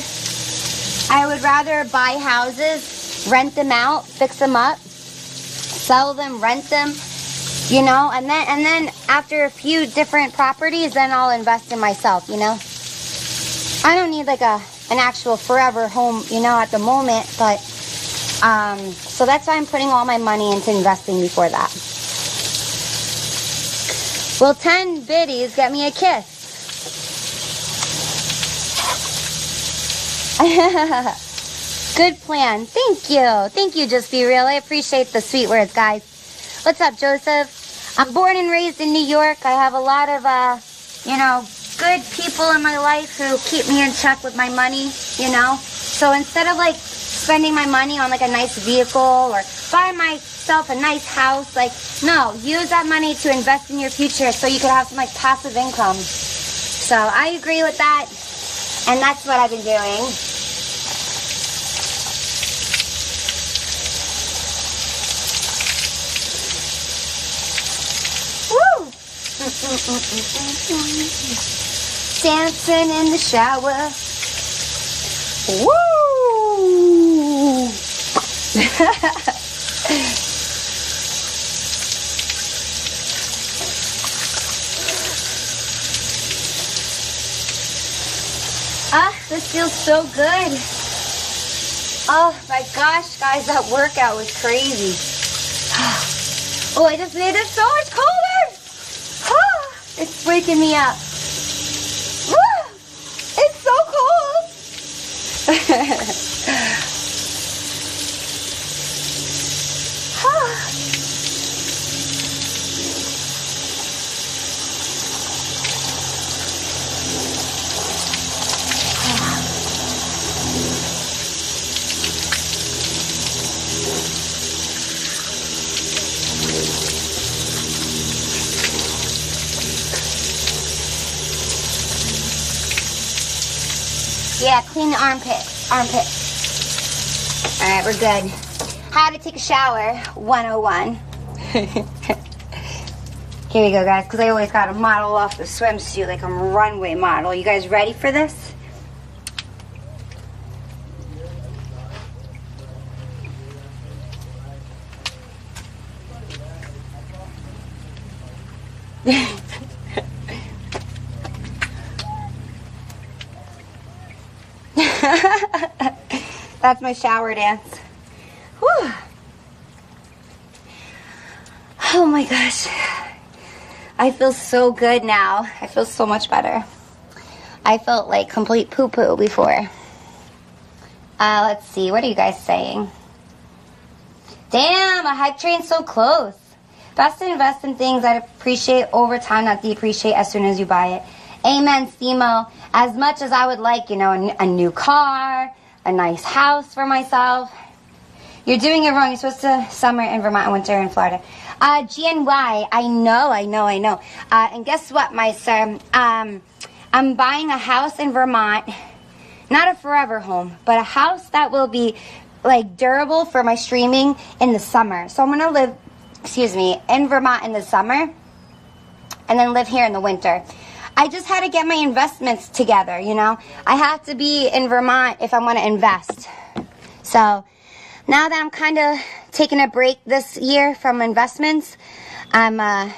I would rather buy houses, rent them out, fix them up, sell them, rent them, you know, and then and then after a few different properties, then I'll invest in myself, you know. I don't need like a an actual forever home, you know, at the moment, but um, so that's why I'm putting all my money into investing before that. Will ten biddies get me a kiss? Good plan. Thank you. Thank you, Just Be Real. I appreciate the sweet words, guys. What's up, Joseph? I'm born and raised in New York. I have a lot of, uh, you know, good people in my life who keep me in check with my money, you know? So instead of, like, spending my money on, like, a nice vehicle or buy myself a nice house, like, no, use that money to invest in your future so you could have some, like, passive income. So I agree with that. And that's what I've been doing. Woo! Dancing in the shower. Woo! Ah, this feels so good. Oh my gosh, guys, that workout was crazy. Oh, I just made it so much colder. Oh, it's waking me up. Oh, it's so cold. Oh. Yeah, clean the armpits, armpits. All right, we're good. How to take a shower, one oh one. Here we go, guys, because I always got to model off the swimsuit like I'm a runway model. You guys ready for this? That's my shower dance. Whew. Oh my gosh. I feel so good now. I feel so much better. I felt like complete poo-poo before. Uh, let's see. What are you guys saying? Damn, a hype train's so close. Best to invest in things that appreciate over time, not depreciate as soon as you buy it. Amen, Steemo. As much as I would like, you know, a, a new car, a nice house for myself. You're doing it wrong. You're supposed to summer in Vermont, winter in Florida. Uh, G N Y, I know, I know, I know. Uh, and guess what, my sir? Um, I'm buying a house in Vermont. Not a forever home, but a house that will be, like, durable for my streaming in the summer. So I'm going to live... excuse me, in Vermont in the summer and then live here in the winter. I just had to get my investments together, you know. I have to be in Vermont if I want to invest. So now that I'm kind of taking a break this year from investments, I'm, uh,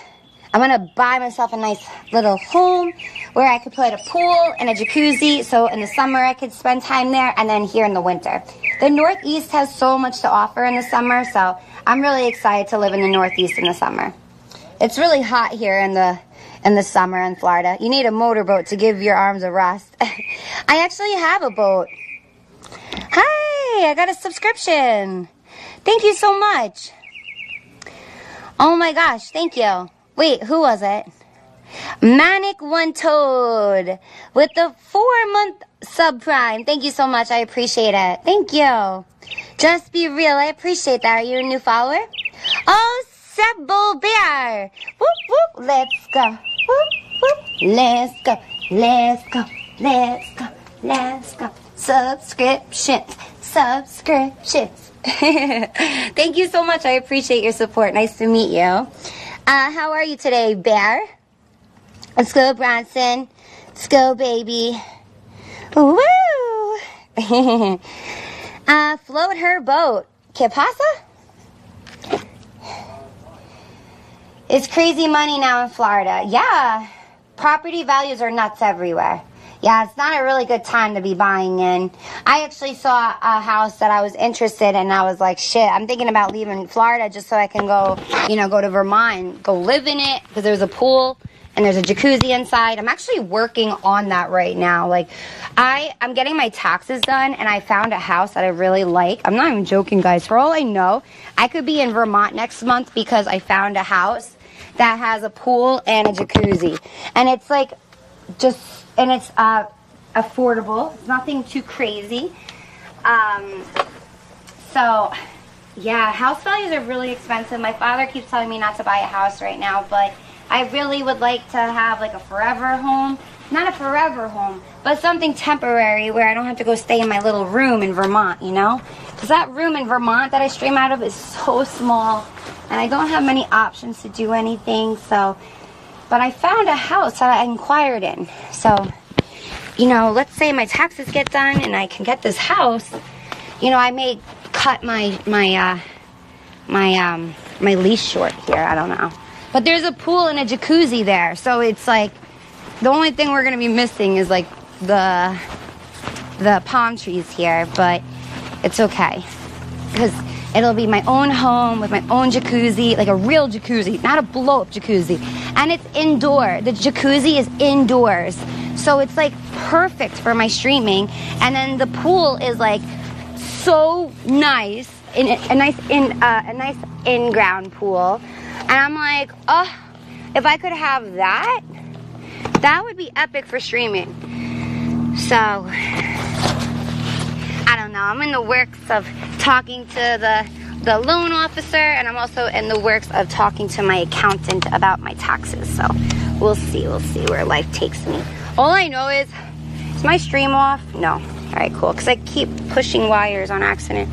I'm going to buy myself a nice little home where I could put a pool and a jacuzzi. So in the summer I could spend time there and then here in the winter. The Northeast has so much to offer in the summer, so I'm really excited to live in the Northeast in the summer. It's really hot here in the in the summer in Florida. You need a motorboat to give your arms a rest. I actually have a boat. Hi, I got a subscription. Thank you so much. Oh my gosh, thank you. Wait, who was it? Manic One Toad with the four-month subprime. Thank you so much. I appreciate it. Thank you. Just be real. I appreciate that. Are you a new follower? Oh, Sebo Bear. Whoop, whoop. Let's go. Whoop, whoop. Let's go. Let's go. Let's go. Let's go. Subscriptions. Subscriptions. Thank you so much. I appreciate your support. Nice to meet you. Uh, how are you today, Bear? Let's go, Bronson. Let's go, baby. Woo! uh, float her boat. ¿Qué pasa? It's crazy money now in Florida. Yeah. Property values are nuts everywhere. Yeah, it's not a really good time to be buying in. I actually saw a house that I was interested in, and I was like, shit, I'm thinking about leaving Florida just so I can go, you know, go to Vermont and go live in it because there's a pool. And there's a jacuzzi inside. I'm actually working on that right now. Like, I, I'm getting my taxes done, and I found a house that I really like. I'm not even joking, guys. For all I know, I could be in Vermont next month because I found a house that has a pool and a jacuzzi. And it's, like, just, and it's uh, affordable. It's nothing too crazy. Um, so, yeah, house values are really expensive. My father keeps telling me not to buy a house right now, but... I really would like to have like a forever home. Not a forever home, but something temporary where I don't have to go stay in my little room in Vermont, you know? Because that room in Vermont that I stream out of is so small and I don't have many options to do anything, so... But I found a house that I inquired in. So, you know, let's say my taxes get done and I can get this house. You know, I may cut my, my, uh, my, um, my lease short here, I don't know. But there's a pool and a jacuzzi there, so it's like the only thing we're gonna be missing is like the the palm trees here, but it's okay because it'll be my own home with my own jacuzzi, like a real jacuzzi, not a blow up jacuzzi, and it's indoor. The jacuzzi is indoors, so it's like perfect for my streaming. And then the pool is like so nice, in a nice in uh, a nice in-ground pool. And I'm like, oh, if I could have that, that would be epic for streaming. So, I don't know. I'm in the works of talking to the, the loan officer, and I'm also in the works of talking to my accountant about my taxes. So, we'll see. We'll see where life takes me. All I know is, is my stream off? No. All right, cool. Because I keep pushing wires on accident.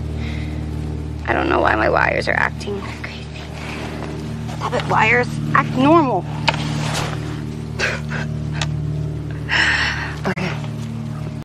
I don't know why my wires are acting crazy. Wires act normal.